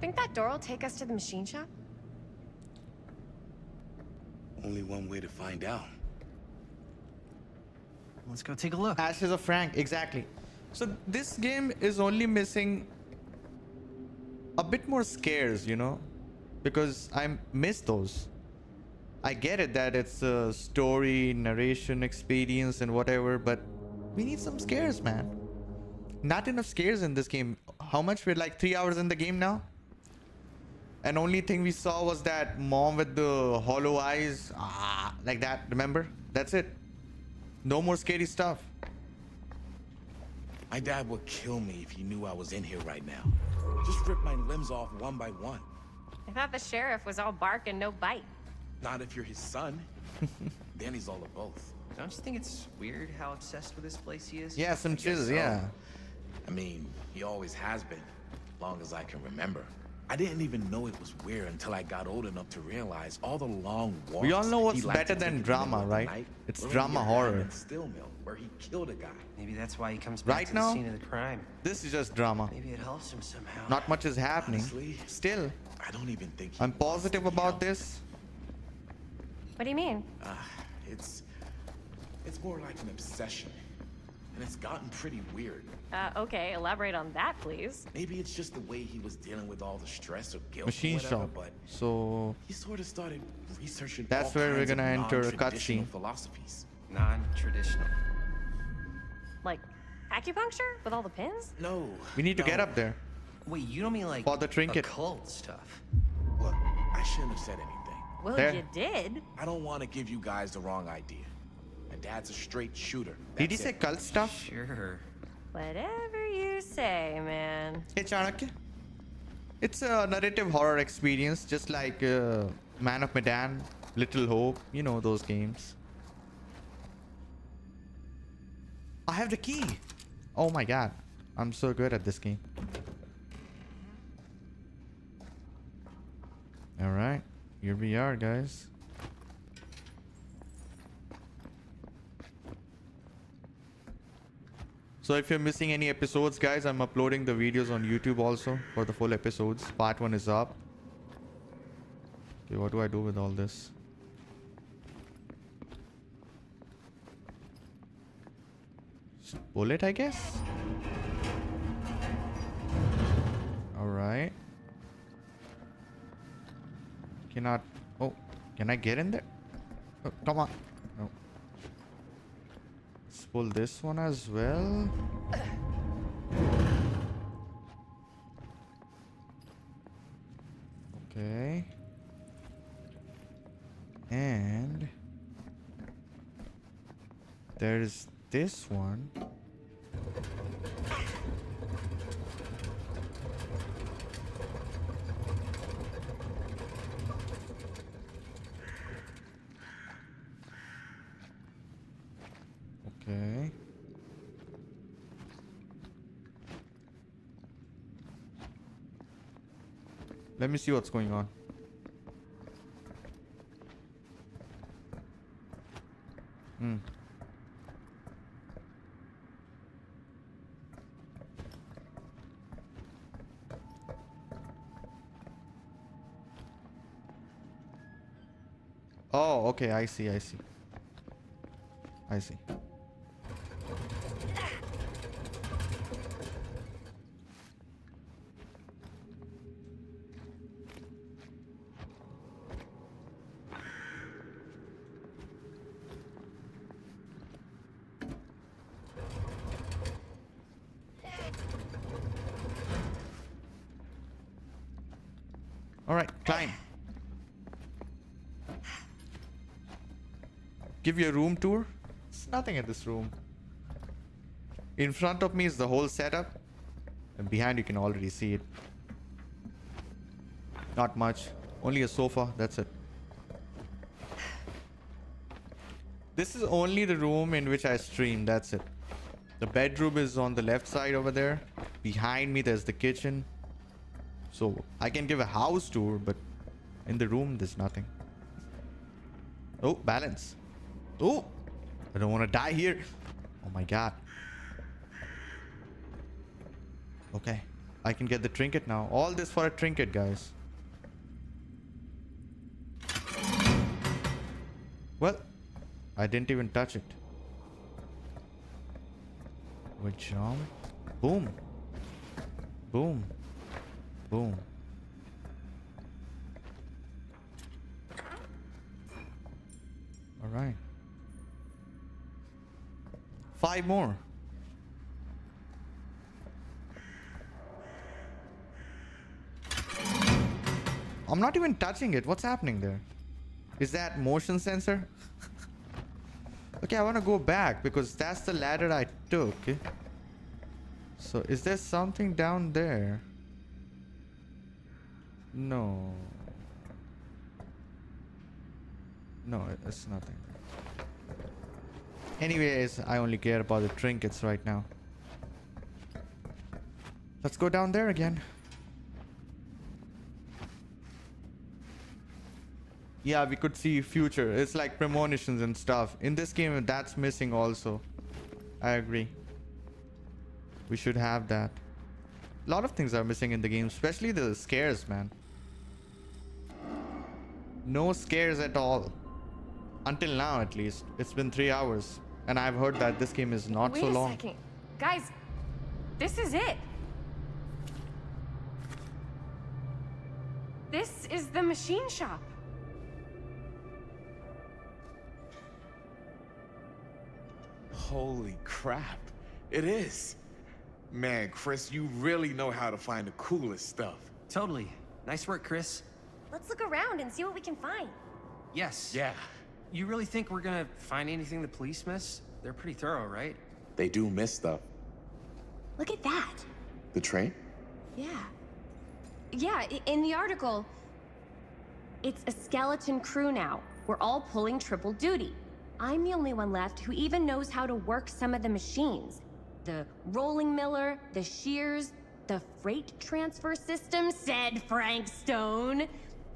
Think that door will take us to the machine shop? Only one way to find out. Let's go take a look. Ashes of Frank, exactly. So this game is only missing a bit more scares, you know, because I miss those. I get it that it's a story, narration, experience, and whatever, but we need some scares, man. Not enough scares in this game. How much? We're like three hours in the game now? And only thing we saw was that mom with the hollow eyes, ah, like that, remember? That's it. No more scary stuff. My dad would kill me if he knew I was in here right now. Just rip my limbs off one by one. I thought the sheriff was all bark and no bite. Not if you're his son. Then he's all of both. Don't you think it's weird how obsessed with this place he is? Yeah, some chiz, so. Yeah. I mean, he always has been, long as I can remember. I didn't even know it was weird until I got old enough to realize all the long walks. We all know what's better than drama, right? It's drama horror. Still mill where he killed a guy. Maybe that's why he comes back to the scene of the crime. This is just drama. Maybe it helps him somehow. Not much is happening. Still, I don't even think I'm positive about this. What do you mean? Uh, it's it's more like an obsession. And it's gotten pretty weird. Uh, okay, elaborate on that, please. Maybe it's just the way he was dealing with all the stress or guilt. Machine or whatever, shop. But so he sort of started researching. That's where we're gonna enter a cutscene. Philosophies, non-traditional. Like acupuncture with all the pins? No. We need no. to get up there. Wait, you don't mean like for the trinket occult stuff? Look, I shouldn't have said anything. Well, there. You did. I don't want to give you guys the wrong idea. Dad's a straight shooter. That's Did he say it. Cult stuff? Sure. Whatever you say, man. Hey, Chanakya. It's a narrative horror experience, just like uh, Man of Medan, Little Hope, you know, those games. I have the key. Oh my god. I'm so good at this game. Alright. Here we are, guys. So if you're missing any episodes, guys, I'm uploading the videos on YouTube also for the full episodes. Part one is up. Okay, what do I do with all this? Bullet, I guess? Alright. Cannot... Oh, can I get in there? Oh, come on. Pull this one as well. Okay. And there's this one. Okay. Let me see what's going on. Mm. Oh, okay, I see, I see. I see. Give you a room tour. It's nothing in this room. In front of me is the whole setup, and behind you can already see it. Not much, only a sofa, that's it. This is only the room in which I stream, that's it. The bedroom is on the left side over there. Behind me there's the kitchen. So I can give a house tour, but in the room there's nothing. Oh, balance. Oh, I don't want to die here. Oh my god. Okay, I can get the trinket now. All this for a trinket, guys. Well, I didn't even touch it. We'll jump. Boom. Boom. Boom. All right. Five more. I'm not even touching it. What's happening there? Is that motion sensor? Okay, I want to go back because that's the ladder I took. So is there something down there? No. No, it's nothing. Anyways, I only care about the trinkets right now. Let's go down there again. Yeah, we could see future. It's like premonitions and stuff. In this game, that's missing also. I agree. We should have that. A lot of things are missing in the game, especially the scares, man. No scares at all. Until now, at least. It's been three hours. And I've heard that this game is not Wait so long. Second. Guys, this is it. This is the machine shop. Holy crap. It is. Man, Chris, you really know how to find the coolest stuff. Totally. Nice work, Chris. Let's look around and see what we can find. Yes. Yeah. You really think we're gonna find anything the police miss? They're pretty thorough, right? They do miss stuff. Look at that. The train? Yeah. Yeah, in the article, it's a skeleton crew now. We're all pulling triple duty. I'm the only one left who even knows how to work some of the machines. The rolling miller, the shears, the freight transfer system, said Frank Stone.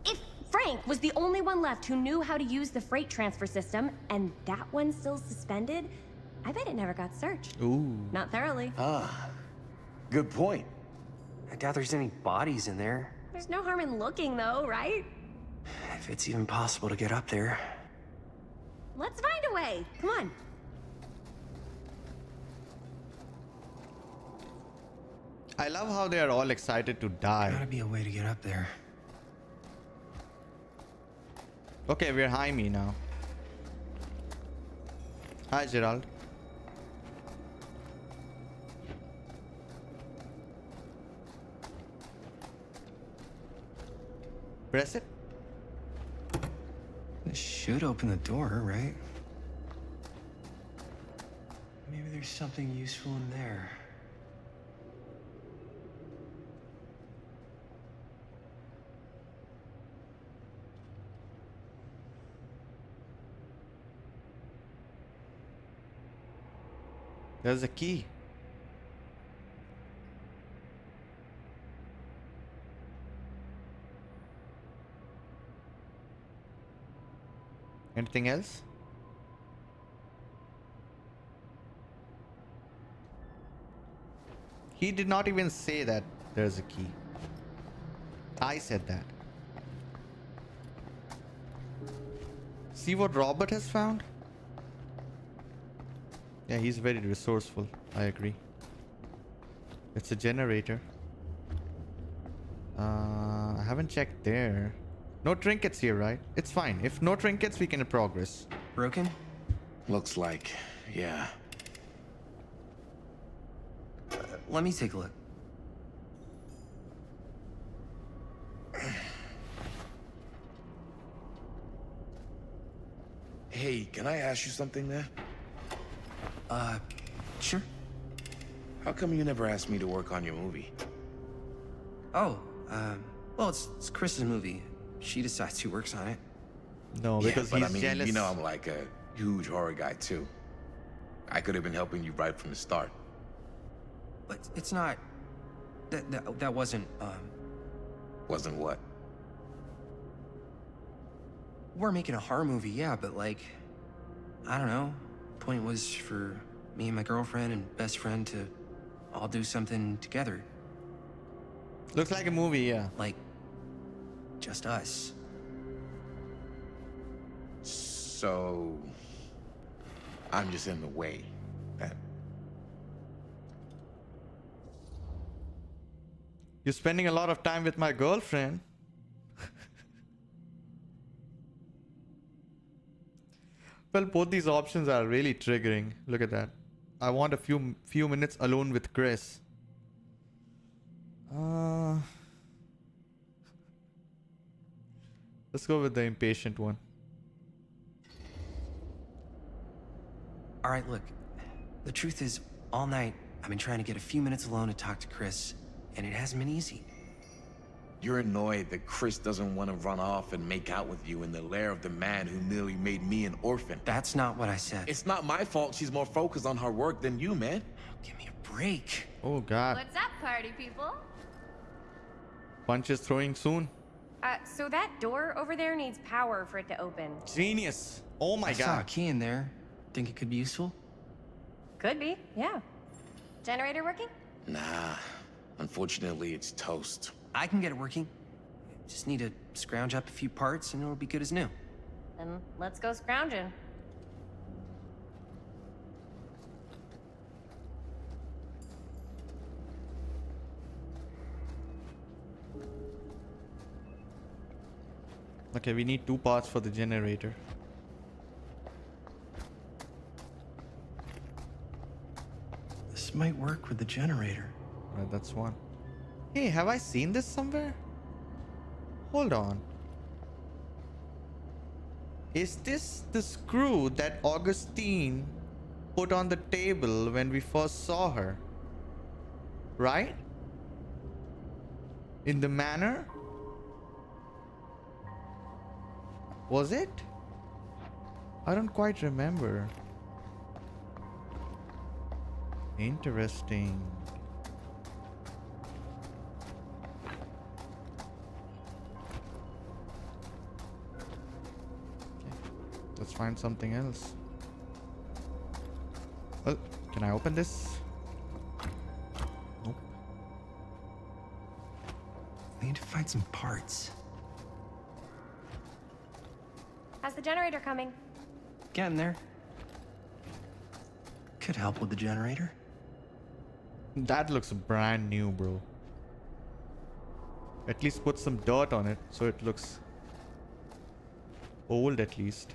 If Frank was the only one left who knew how to use the freight transfer system, and that one's still suspended, I bet it never got searched. Ooh. Not thoroughly. Ah, good point. I doubt there's any bodies in there. There's no harm in looking though, right? If it's even possible to get up there. Let's find a way. Come on. I love how they are all excited to die. There's gotta be a way to get up there. Okay, we're Jaime now. Hi, Gerald. Press it. This should open the door, right? Maybe there's something useful in there. There's a key. Anything else? He did not even say that there's a key. I said that. See what Robert has found? Yeah, he's very resourceful. I agree. It's a generator. Uh, I haven't checked there. No trinkets here, right? It's fine. If no trinkets, we can progress. Broken? Looks like, yeah. Uh, let me take a look. Hey, can I ask you something there? Uh, sure. How come you never asked me to work on your movie? Oh, uh, well, it's, it's Chris's movie. She decides who works on it. No, because yeah, he's I mean, jealous. You know, I'm like a huge horror guy, too. I could have been helping you right from the start. But it's not... That, that, that wasn't, um... Wasn't what? We're making a horror movie, yeah, but like... I don't know. Point was for me and my girlfriend and best friend to all do something together. Looks like a movie, yeah. Like... just us. So... I'm just in the way. That... You're spending a lot of time with my girlfriend. Well, both these options are really triggering. Look at that. I want a few few minutes alone with Chris. Uh... Let's go with the impatient one. All right, look. The truth is, all night, I've been trying to get a few minutes alone to talk to Chris, and it hasn't been easy. You're annoyed that Chris doesn't want to run off and make out with you in the lair of the man who nearly made me an orphan. That's not what I said. It's not my fault she's more focused on her work than you, man. Oh, give me a break. Oh, God. What's up, party people? Punches throwing soon. Uh, so that door over there needs power for it to open. Genius. Oh my I God. I saw a key in there. Think it could be useful? Could be, yeah. Generator working? Nah. Unfortunately, it's toast. I can get it working. Just need to scrounge up a few parts and it'll be good as new. Then let's go scrounging. Okay, we need two parts for the generator. This might work with the generator. Right, that's one. Hey, have I seen this somewhere? Hold on. Is this the screw that Augustine put on the table when we first saw her? Right? In the manor? Was it? I don't quite remember. Interesting. Okay. Let's find something else. Oh, can I open this? Nope. I need to find some parts. How's the generator coming? Getting there. Could help with the generator. That looks brand new, bro. At least put some dirt on it so it looks old at least.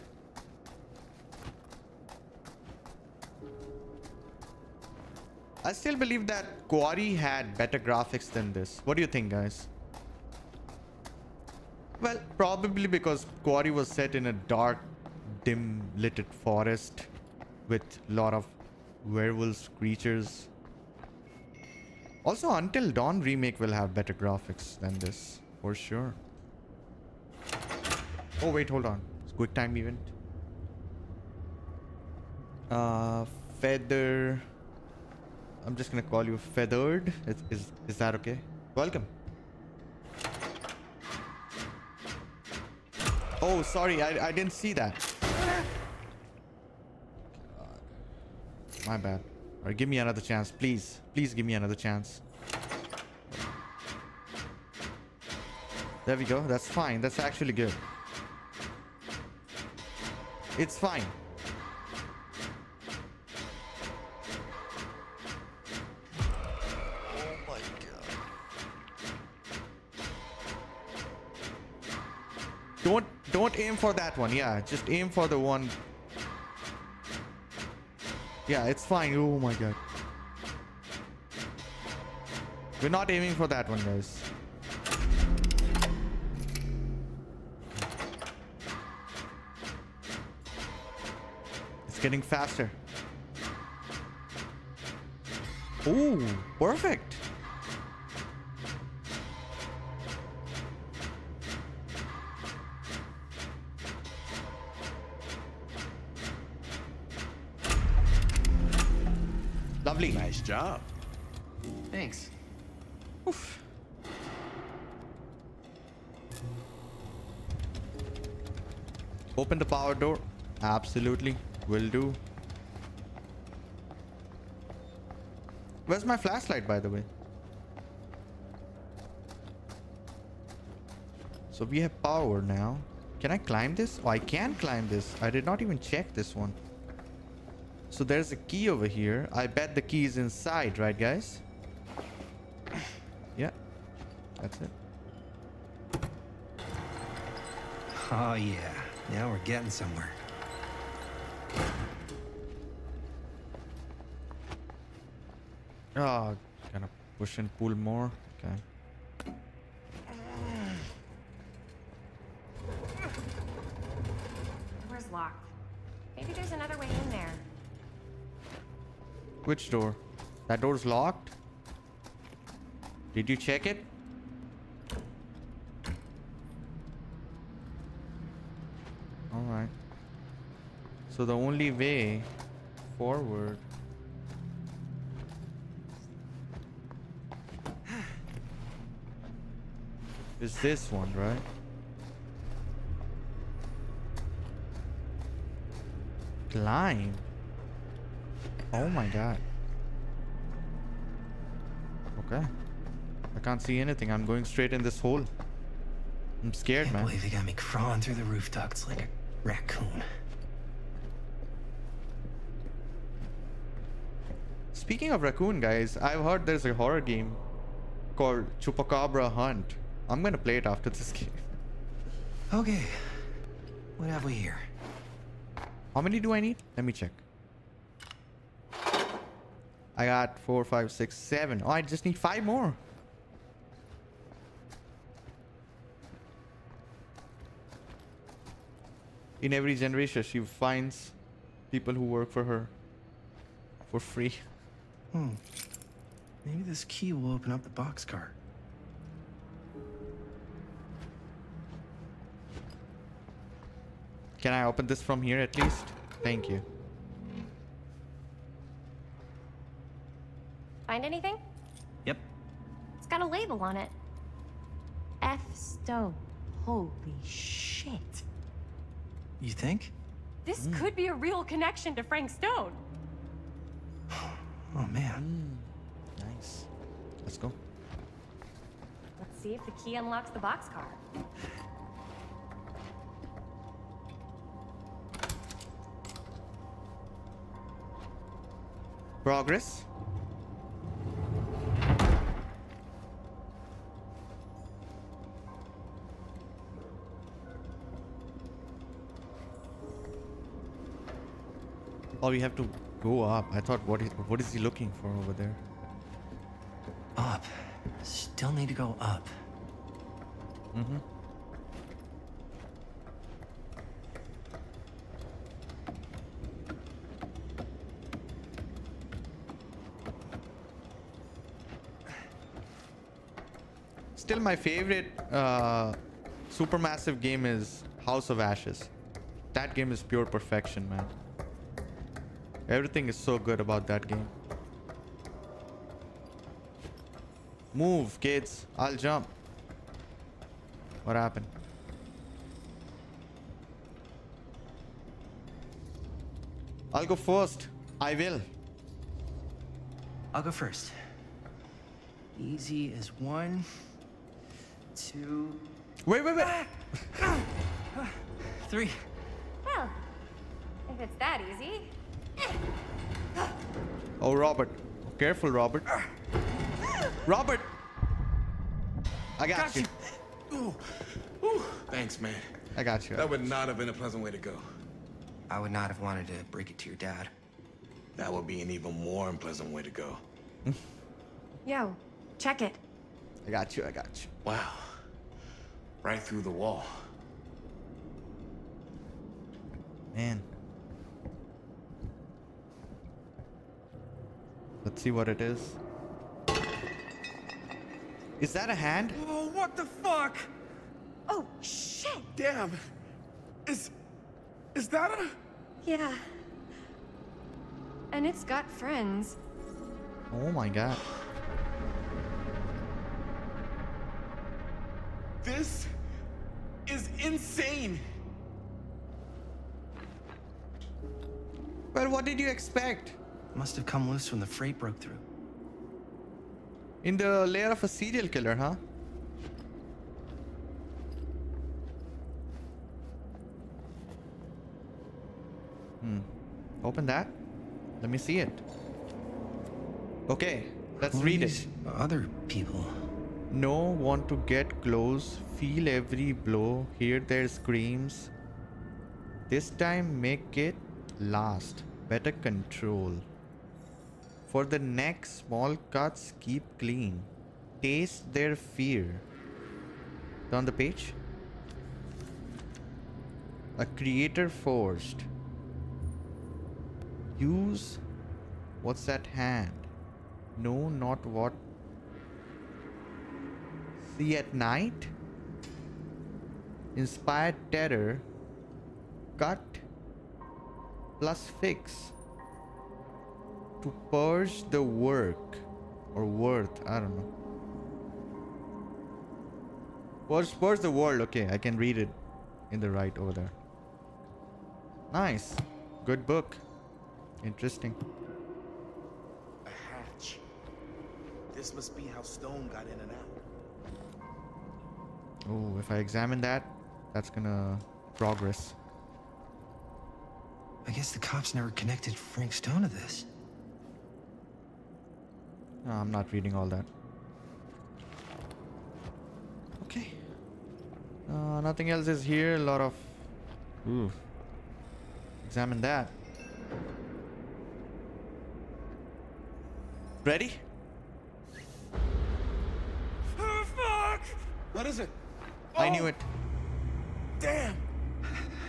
I still believe that Quarry had better graphics than this. What do you think, guys? Well, probably because Quarry was set in a dark, dim, littered forest with a lot of werewolves, creatures. Also, Until Dawn remake will have better graphics than this, for sure. Oh, wait, hold on. It's a quick time event. Uh, feather. I'm just gonna call you Feathered. Is, is, is that okay? Welcome. Oh, sorry, I, I didn't see that. My bad. Or give me another chance, please. Please give me another chance. There we go. That's fine. That's actually good. It's fine. Oh my god. Don't don't aim for that one. Yeah, just aim for the one. Yeah, it's fine. Oh my god. We're not aiming for that one, guys. Getting faster. Ooh, perfect. Lovely. Nice job. Thanks. Oof. Open the power door. Absolutely. Will do. Where's my flashlight, by the way? So we have power now. Can I climb this? Oh, I can climb this. I did not even check this one. So there's a key over here. I bet the key is inside, right, guys? Yeah. That's it. Oh, yeah. Now we're getting somewhere. Oh, gonna push and pull more. Okay. The door's locked. Maybe there's another way in there. Which door? That door's locked? Did you check it? Alright. So the only way forward... is this one, right? Climb. Oh my god. Okay. I can't see anything. I'm going straight in this hole. I'm scared, man. I can't believe they got me crawling through the roof ducts like a raccoon. Speaking of raccoon, guys, I've heard there's a horror game called Chupacabra Hunt. I'm gonna play it after this game. Okay. What have we here? How many do I need? Let me check. I got four, five, six, seven. Oh, I just need five more. In every generation, she finds people who work for her for free. Hmm. Maybe this key will open up the boxcar. Can I open this from here at least? Thank you. Find anything? Yep. It's got a label on it. F. Stone. Holy shit. You think? This mm. could be a real connection to Frank Stone. Oh, man. Mm. Nice. Let's go. Let's see if the key unlocks the boxcar. Progress. Oh, we have to go up. I thought, what is, what is he looking for over there? Up. Still need to go up. Mm-hmm. Still, my favorite uh, Supermassive game is House of Ashes. That game is pure perfection, man. Everything is so good about that game. Move, kids. I'll jump. What happened? I'll go first. I will. I'll go first. Easy as one, two... Wait, wait, wait! Ah! Three. Well, if it's that easy... Oh, Robert. Careful, Robert. Robert! I got, got you. you. Ooh. Ooh. Thanks, man. I got you. That would not have been a pleasant way to go. I would not have wanted to break it to your dad. That would be an even more unpleasant way to go. Yo, check it. I got you, I got you. Wow. Right through the wall. Man. Let's see what it is. Is that a hand? Whoa, what the fuck? Oh, shit! Damn. Is... Is that a... Yeah. And it's got friends. Oh my god. This is insane. Well, what did you expect? Must have come loose when the freight broke through. In the lair of a serial killer, huh? Hmm. Open that. Let me see it. Okay, let's Who read it. Other people. No want to get close. Feel every blow. Hear their screams. This time make it last. Better control. For the next small cuts keep clean. Taste their fear. Turn the page. A creator forced. Use what's at hand. No, not what. See at night. Inspire terror. Cut. Plus fix. To purge the work. Or worth. I don't know. Purge, purge the world. Okay, I can read it in the right order. Nice. Good book. Interesting. A hatch. This must be how Stone got in and out. Oh, if I examine that, that's gonna progress. I guess the cops never connected Frank Stone to this. No, I'm not reading all that. Okay. Uh, nothing else is here. A lot of... Ooh. Examine that. Ready? Oh, fuck! What is it? Oh. I knew it. Damn!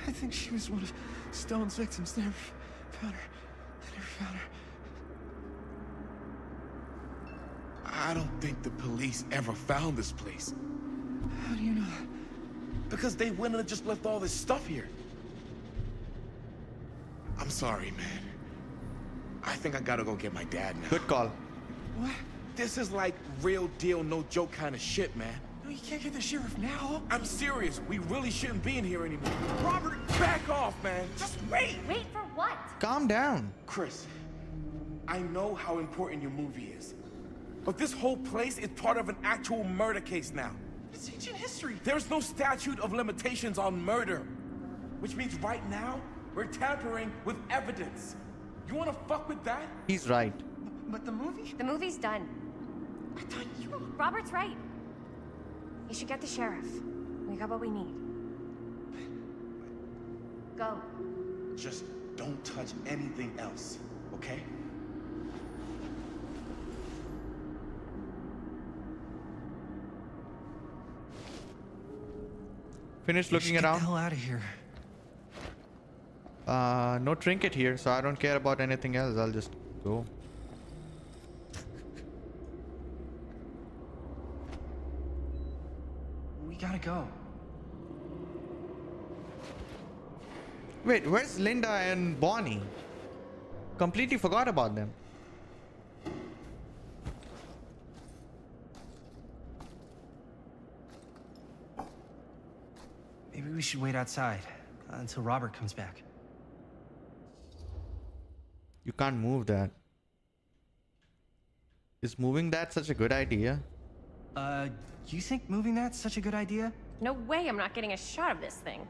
I think she was one of Stone's victims. They never found her. They never found her. I don't think the police ever found this place. How do you know that? Because they wouldn't have just left all this stuff here. I'm sorry, man. I think I gotta go get my dad now. Good call. What? This is like real deal, no joke kind of shit, man. No, you can't get the sheriff now. I'm serious. We really shouldn't be in here anymore. Robert, back off, man. Just wait. Wait for what? Calm down. Chris, I know how important your movie is. But this whole place is part of an actual murder case now. It's ancient history. There's no statute of limitations on murder. Which means right now, we're tampering with evidence. You wanna fuck with that? He's right. But the movie? The movie's done. I thought you... Robert's right. You should get the sheriff. We got what we need. But... Go. Just don't touch anything else, okay? Finish looking around. Get the hell out of here. Uh, no trinket here, so I don't care about anything else. I'll just go. We gotta go. Wait, where's Linda and Bonnie? Completely forgot about them. Maybe we should wait outside uh, until Robert comes back. You can't move that. Is moving that such a good idea? Uh, you think moving that's such a good idea? No way I'm not getting a shot of this thing.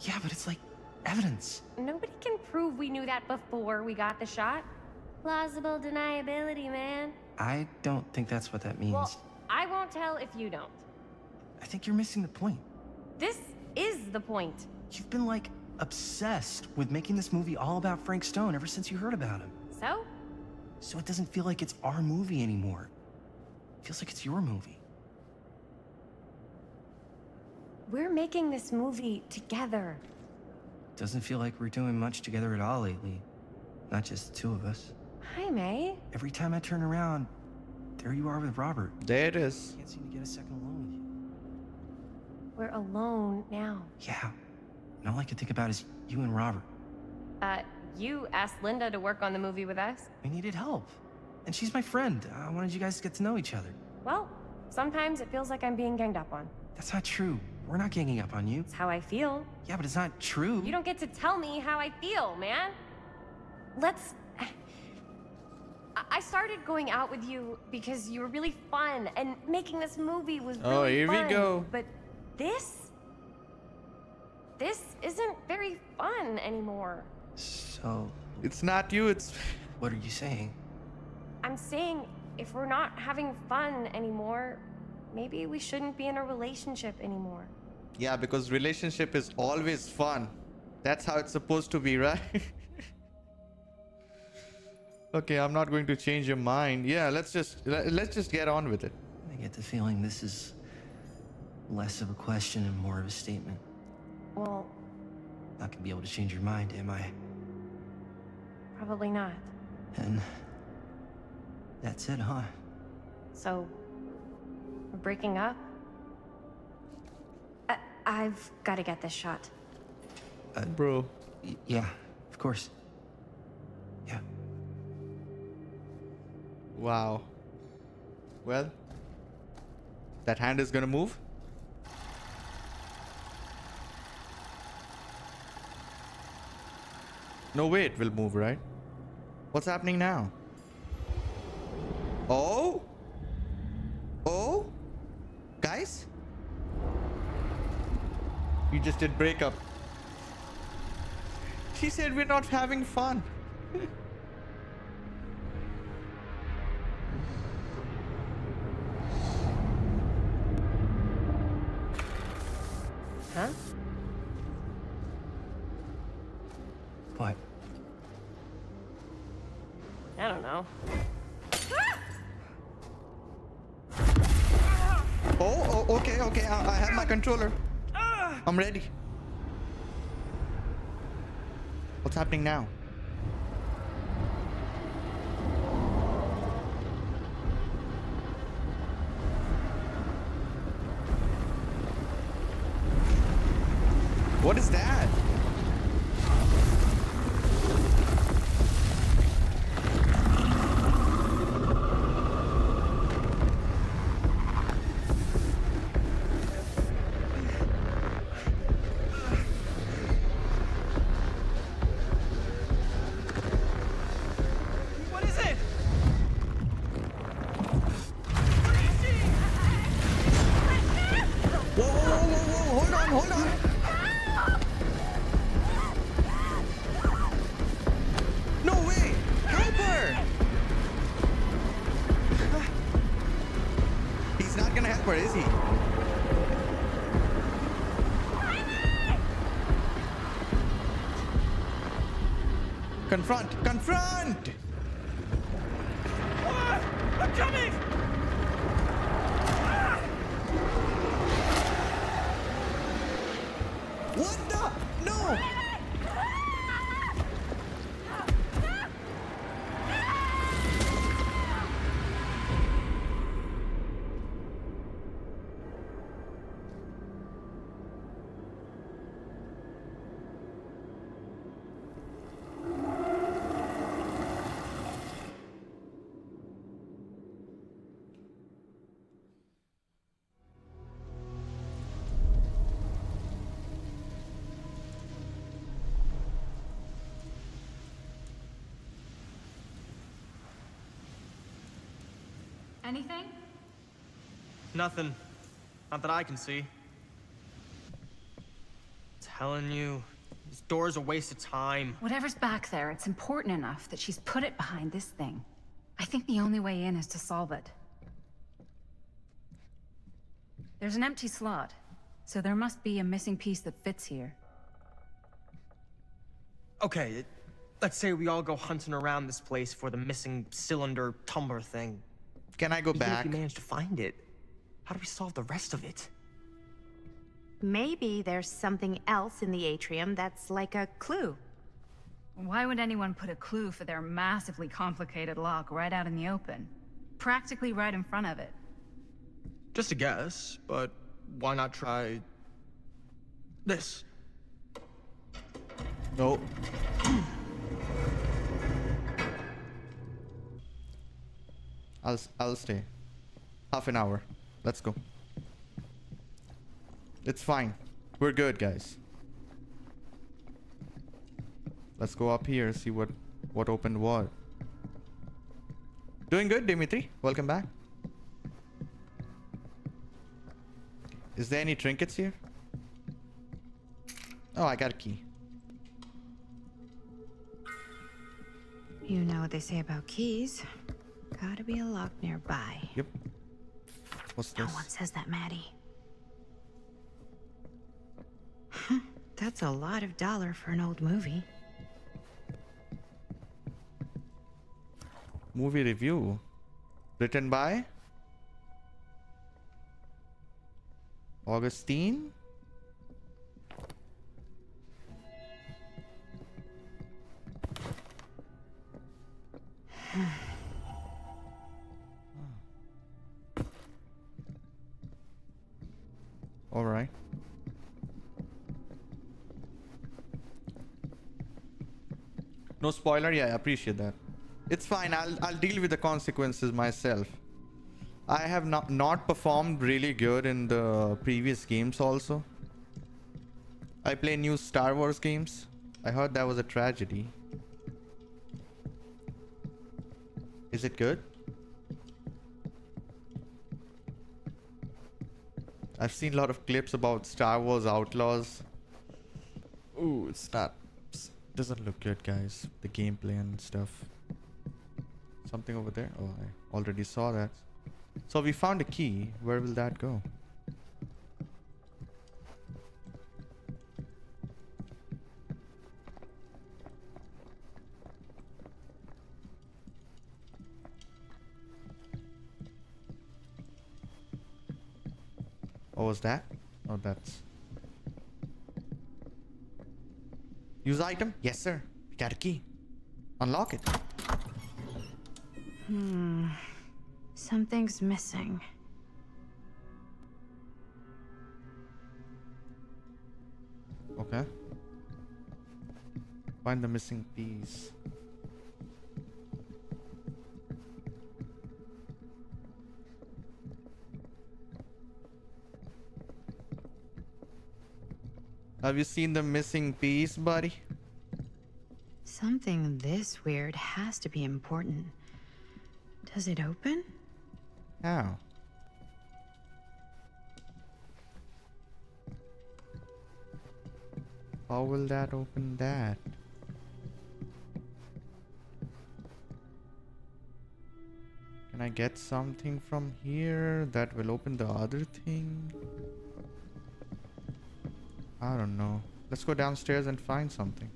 Yeah, but it's like evidence. Nobody can prove we knew that before we got the shot. Plausible deniability, man. I don't think that's what that means. Well, I won't tell if you don't. I think you're missing the point. This is the point. You've been like obsessed with making this movie all about Frank Stone ever since you heard about him. So? So it doesn't feel like it's our movie anymore. It feels like it's your movie. We're making this movie together. Doesn't feel like we're doing much together at all lately. Not just the two of us. Hi, May. Every time I turn around, there you are with Robert. There it is. Can't seem to get a second alone with you. We're alone now. Yeah. And all I can think about is you and Robert. Uh, you asked Linda to work on the movie with us. We needed help. And she's my friend. I wanted you guys to get to know each other. Well, sometimes it feels like I'm being ganged up on. That's not true. We're not ganging up on you. It's how I feel. Yeah, but it's not true. You don't get to tell me how I feel, man. Let's... I started going out with you because you were really fun, and making this movie was really fun. Oh, here we go. But this... This isn't very fun anymore. So... It's not you, it's... What are you saying? I'm saying if we're not having fun anymore, maybe we shouldn't be in a relationship anymore. Yeah, because relationship is always fun. That's how it's supposed to be, right? Okay, I'm not going to change your mind. Yeah, let's just let's just get on with it. I get the feeling this is less of a question and more of a statement. Well, I'm not gonna be able to change your mind, am I? Probably not. And that's it, huh? So we're breaking up? I I've got to get this shot. Uh, Bro. Y yeah, of course. Yeah. Wow. Well, that hand is gonna move. No way it will move, right? What's happening now? Oh? Oh? Guys? You just did break up. She said we're not having fun. Huh? What? I don't know. Ah! Oh, oh, okay, okay. I, I have my controller. Ah! I'm ready. What's happening now? What is that? Confront! Confront! Ah, I'm coming! Ah! What the? No! Anything? Nothing. Not that I can see. I'm telling you, this door's a waste of time. Whatever's back there, it's important enough that she's put it behind this thing. I think the only way in is to solve it. There's an empty slot, so there must be a missing piece that fits here. Okay, it, let's say we all go hunting around this place for the missing cylinder tumbler thing. Can I go Even back? If we manage to find it, how do we solve the rest of it? Maybe there's something else in the atrium that's like a clue. Why would anyone put a clue for their massively complicated lock right out in the open? Practically right in front of it. Just a guess, but why not try this? No. I'll I'll stay. Half an hour. Let's go. It's fine. We're good, guys. Let's go up here, see what what opened what. Doing good, Dimitri. Welcome back. Is there any trinkets here? Oh, I got a key. You know what they say about keys. Gotta be a lock nearby. Yep. What's this? No one says that, Maddie. That's a lot of dollar for an old movie. Movie review. Written by Augustine. All right. No spoiler. Yeah, I appreciate that. It's fine. I'll I'll deal with the consequences myself. I have not not performed really good in the previous games also. I play new Star Wars games. I heard that was a tragedy. Is it good? I've seen a lot of clips about Star Wars Outlaws. Ooh, it's not... doesn't look good, guys. The gameplay and stuff. Something over there? Oh, I already saw that. So we found a key. Where will that go? What was that? Oh, that's... Use item? Yes, sir. We got a key. Unlock it. Hmm... Something's missing. Okay. Find the missing piece. Have you seen the missing piece, buddy? Something this weird has to be important. Does it open? How? How will that open that? Can I get something from here that will open the other thing? I don't know. Let's go downstairs and find something.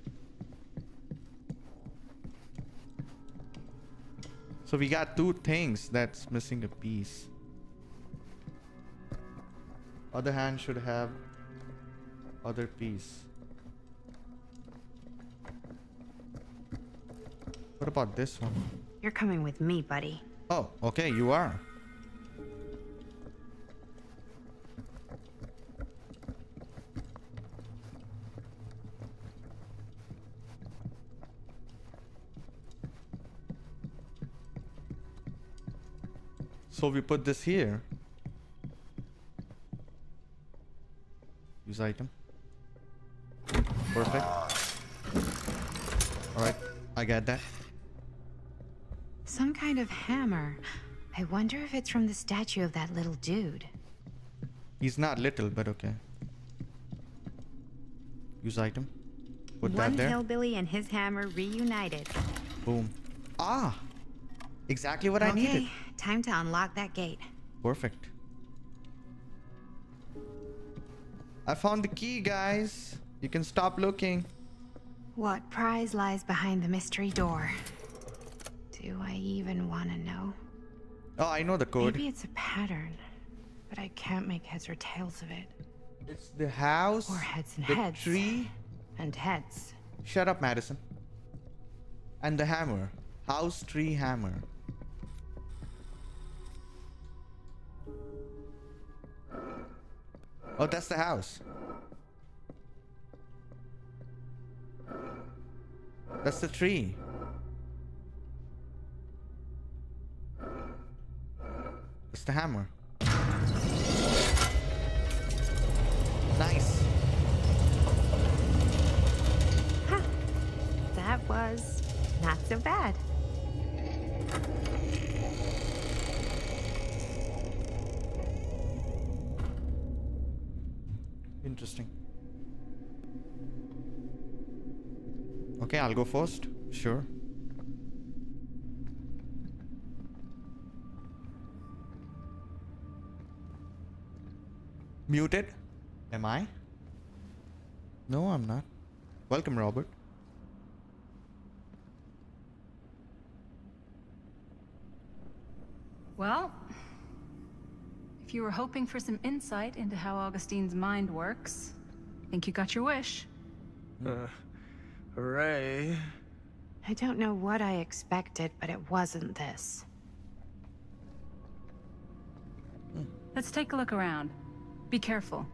So we got two things that's missing a piece. Other hand should have other piece. What about this one? You're coming with me, buddy. Oh, okay, you are. So we put this here. Use item. Perfect. Alright, I got that. Some kind of hammer. I wonder if it's from the statue of that little dude. He's not little, but okay. Use item. Put that there. One hillbilly and his hammer reunited. Boom. Ah! Exactly what I needed. Okay, time to unlock that gate. Perfect. I found the key, guys. You can stop looking. What prize lies behind the mystery door? Do I even want to know? Oh, I know the code. Maybe it's a pattern, but I can't make heads or tails of it. It's the house, or heads and the heads, tree, and heads. Shut up, Madison. And the hammer. House, tree, hammer. Oh, that's the house. That's the tree. It's the hammer. Nice. Huh. That was not so bad. Interesting. Okay, I'll go first. Sure. Muted? Am I? No, I'm not. Welcome, Robert. Well, if you were hoping for some insight into how Augustine's mind works, I think you got your wish. Uh, hooray. I don't know what I expected, but it wasn't this. Hmm. Let's take a look around. Be careful.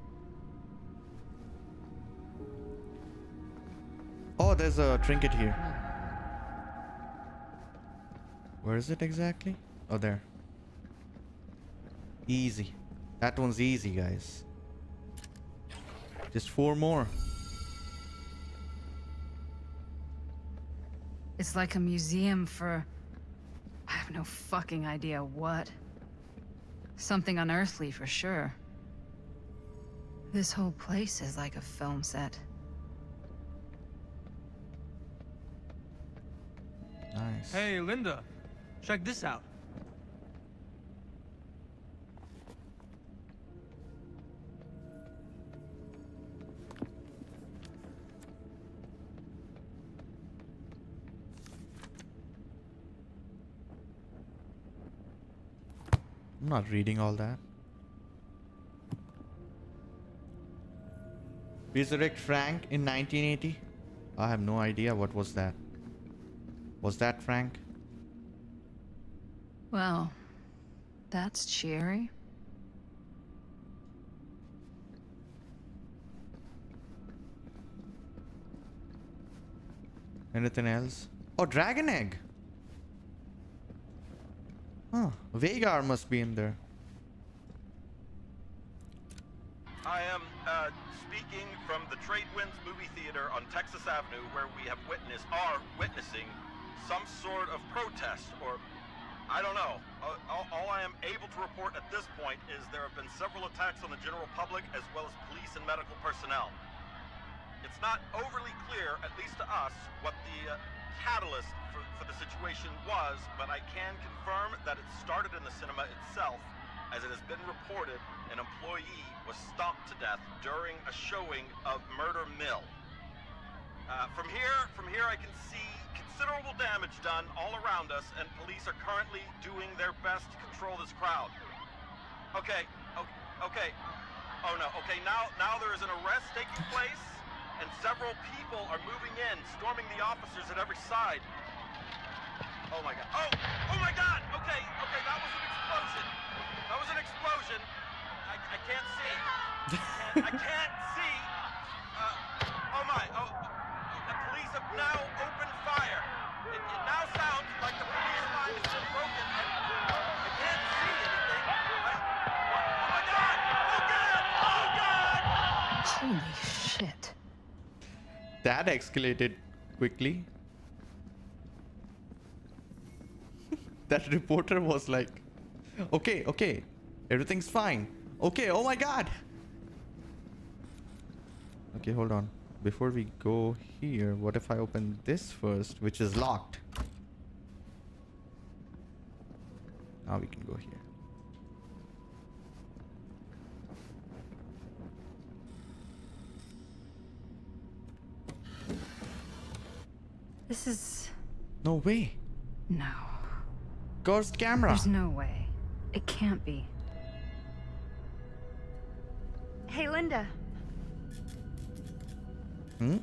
Oh, there's a trinket here. Where is it exactly? Oh, there. Easy. That one's easy, guys. Just four more. It's like a museum for... I have no fucking idea what. Something unearthly for sure. This whole place is like a film set. Nice. Hey, Linda, check this out. I'm not reading all that. Resurrect Frank in nineteen eighty? I have no idea. What was that? Was that Frank? Well, that's cheery. Anything else? Oh, Dragon Egg! Huh. Vagar must be in there. I am, uh... speaking from the Tradewinds Movie Theater on Texas Avenue, where we have witnessed, are witnessing, some sort of protest, or I don't know. All, all I am able to report at this point is there have been several attacks on the general public, as well as police and medical personnel. It's not overly clear, at least to us, what the uh, catalyst for, for the situation was, but I can confirm that it started in the cinema itself, as it has been reported an employee was stomped to death during a showing of Murder Mill. Uh, from here, from here I can see considerable damage done all around us, and police are currently doing their best to control this crowd. Okay, okay, okay. Oh no, okay, now, now there is an arrest taking place, and several people are moving in, storming the officers at every side. Oh my god, oh, oh my god, okay, okay, that was an explosion. That was an explosion. I, I can't see. I can't, I can't see. Uh, oh my! Oh, the police have now opened fire. It, it now sounds like the police line has been broken. And I can't see anything. I, what, oh my god! Oh god! Oh god! Holy shit! That escalated quickly. That reporter was like, Okay, okay. Everything's fine. Okay, oh my god. Okay, hold on. Before we go here, what if I open this first, which is locked? Now we can go here. This is... No way. No. Ghost camera. There's no way. It can't be. Hey, Linda. Hmm?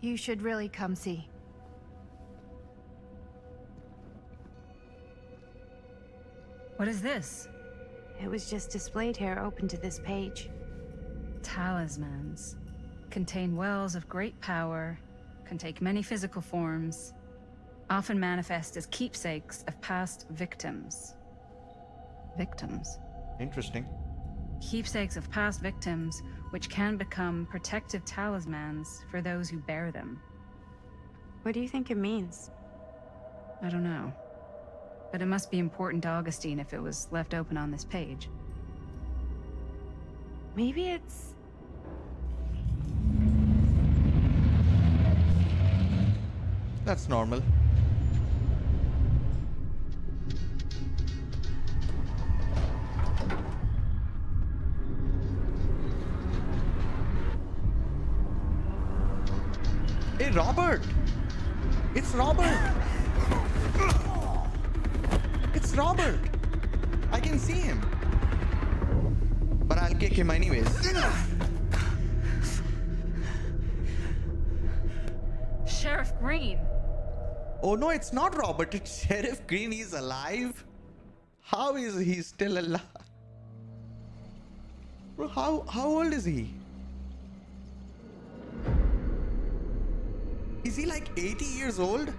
You should really come see. What is this? It was just displayed here, open to this page. Talismans. Contain wells of great power. Can take many physical forms, often manifest as keepsakes of past victims. Victims? Interesting. Keepsakes of past victims, which can become protective talismans for those who bear them. What do you think it means? I don't know. But it must be important to Augustine if it was left open on this page. Maybe it's... That's normal. Hey, Robert! It's Robert! It's Robert! I can see him. But I'll kick him anyways. Sheriff Green. Oh no, it's not Robert, it's Sheriff Green. He's alive. How is he still alive? Bro, how, how old is he? Is he like eighty years old? I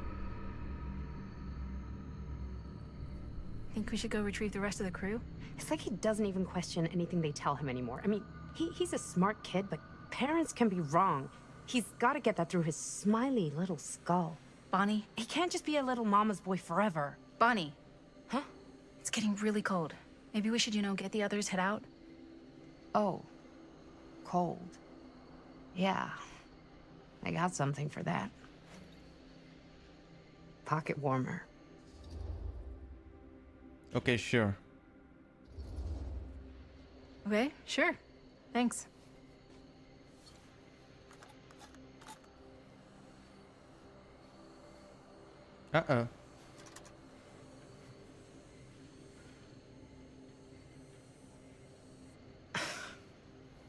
think we should go retrieve the rest of the crew. It's like he doesn't even question anything they tell him anymore. I mean, he, he's a smart kid, but parents can be wrong. He's got to get that through his smiley little skull. Bonnie, he can't just be a little mama's boy forever. Bonnie. Huh? It's getting really cold. Maybe we should, you know, get the others, head out. Oh. Cold. Yeah. I got something for that. Pocket warmer. Okay, sure. Okay, sure. Thanks. Uh-oh.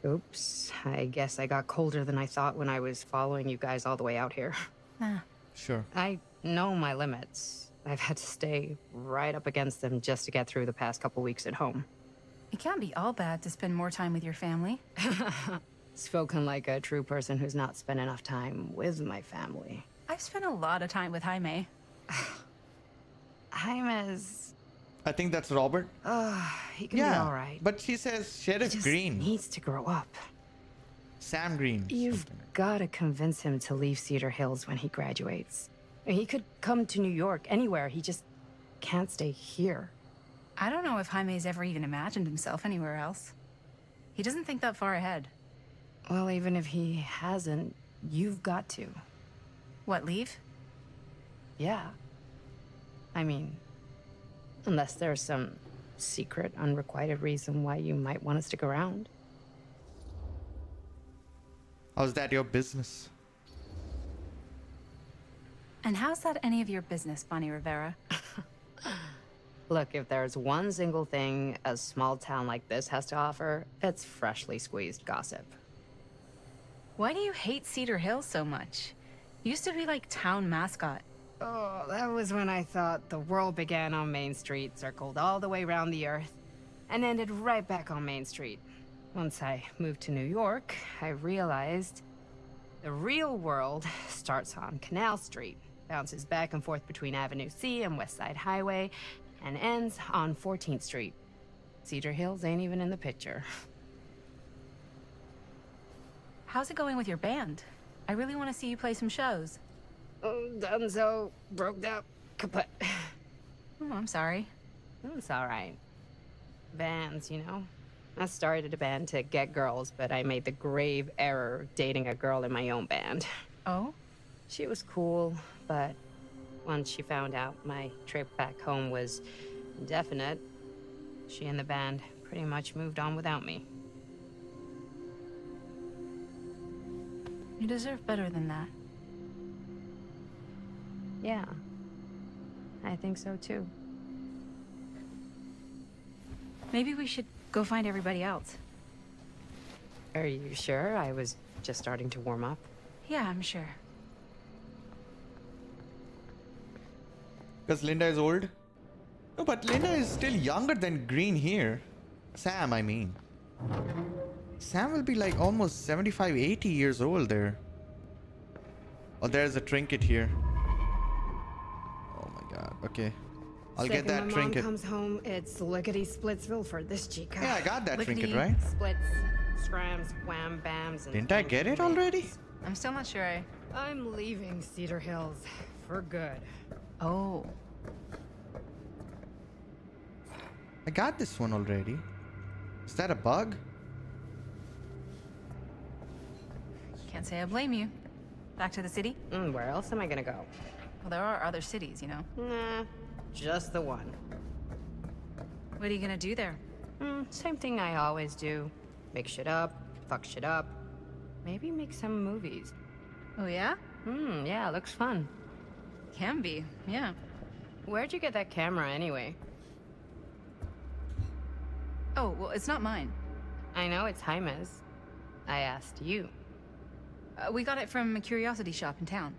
Oops. I guess I got colder than I thought when I was following you guys all the way out here. Ah. Sure. I know my limits. I've had to stay right up against them just to get through the past couple weeks at home. It can't be all bad to spend more time with your family. Spoken like a true person who's not spent enough time with my family. I've spent a lot of time with Jaime. Jaime's... I think that's Robert. Uh, he can yeah, be all right. But she says Sheriff he just Green needs to grow up. Sam Green. You've got to convince him to leave Cedar Hills when he graduates. He could come to New York, anywhere. He just can't stay here. I don't know if Jaime's ever even imagined himself anywhere else. He doesn't think that far ahead. Well, even if he hasn't, you've got to. What, leave? Yeah. I mean, unless there's some secret, unrequited reason why you might want to stick around. How's that your business? And how's that any of your business, Bonnie Rivera? Look, if there's one single thing a small town like this has to offer, it's freshly squeezed gossip. Why do you hate Cedar Hills so much? Used to be like town mascot. Oh, that was when I thought the world began on Main Street, circled all the way around the earth, and ended right back on Main Street. Once I moved to New York, I realized the real world starts on Canal Street, bounces back and forth between Avenue C and West Side Highway, and ends on fourteenth Street. Cedar Hills ain't even in the picture. How's it going with your band? I really want to see you play some shows. Oh, done so. Broke up. Kaput. Oh, I'm sorry. It was all right. Bands, you know. I started a band to get girls, but I made the grave error of dating a girl in my own band. Oh? She was cool, but once she found out my trip back home was definite, she and the band pretty much moved on without me. You deserve better than that. Yeah. I think so, too. Maybe we should go find everybody else. Are you sure? I was just starting to warm up. Yeah, I'm sure. Because Linda is old? No, but Linda is still younger than Green here. Sam, I mean. Sam will be like almost seventy-five, eighty years old there. Oh, there's a trinket here. Oh my god, okay. I'll Second get that my trinket. Mom comes home, it's lickety splitsville for this chica. Yeah, I got that lickety trinket, right? Splits, scrams, wham bams. And didn't I get it already? I'm still not sure I... I'm leaving Cedar Hills for good. Oh. I got this one already. Is that a bug? Can't say I blame you. Back to the city? Mm, where else am I gonna go? Well, there are other cities, you know. Nah, just the one. What are you gonna do there? Mm, same thing I always do. Make shit up, fuck shit up. Maybe make some movies. Oh, yeah? Hmm, yeah, looks fun. Can be, yeah. Where'd you get that camera, anyway? Oh, well, it's not mine. I know, it's Jaime's. I asked you. Uh, we got it from a curiosity shop in town.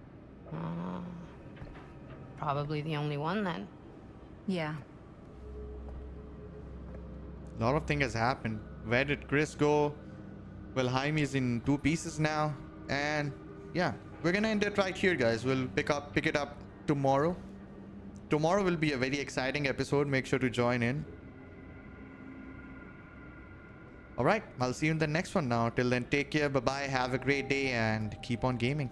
Uh, probably the only one, then. Yeah. A lot of things has happened. Where did Chris go? Well, Jaime is in two pieces now. And, yeah. We're gonna end it right here, guys. We'll pick up, pick it up tomorrow. Tomorrow will be a very exciting episode. Make sure to join in. Alright, I'll see you in the next one now. Till then, take care, bye-bye, have a great day, and keep on gaming.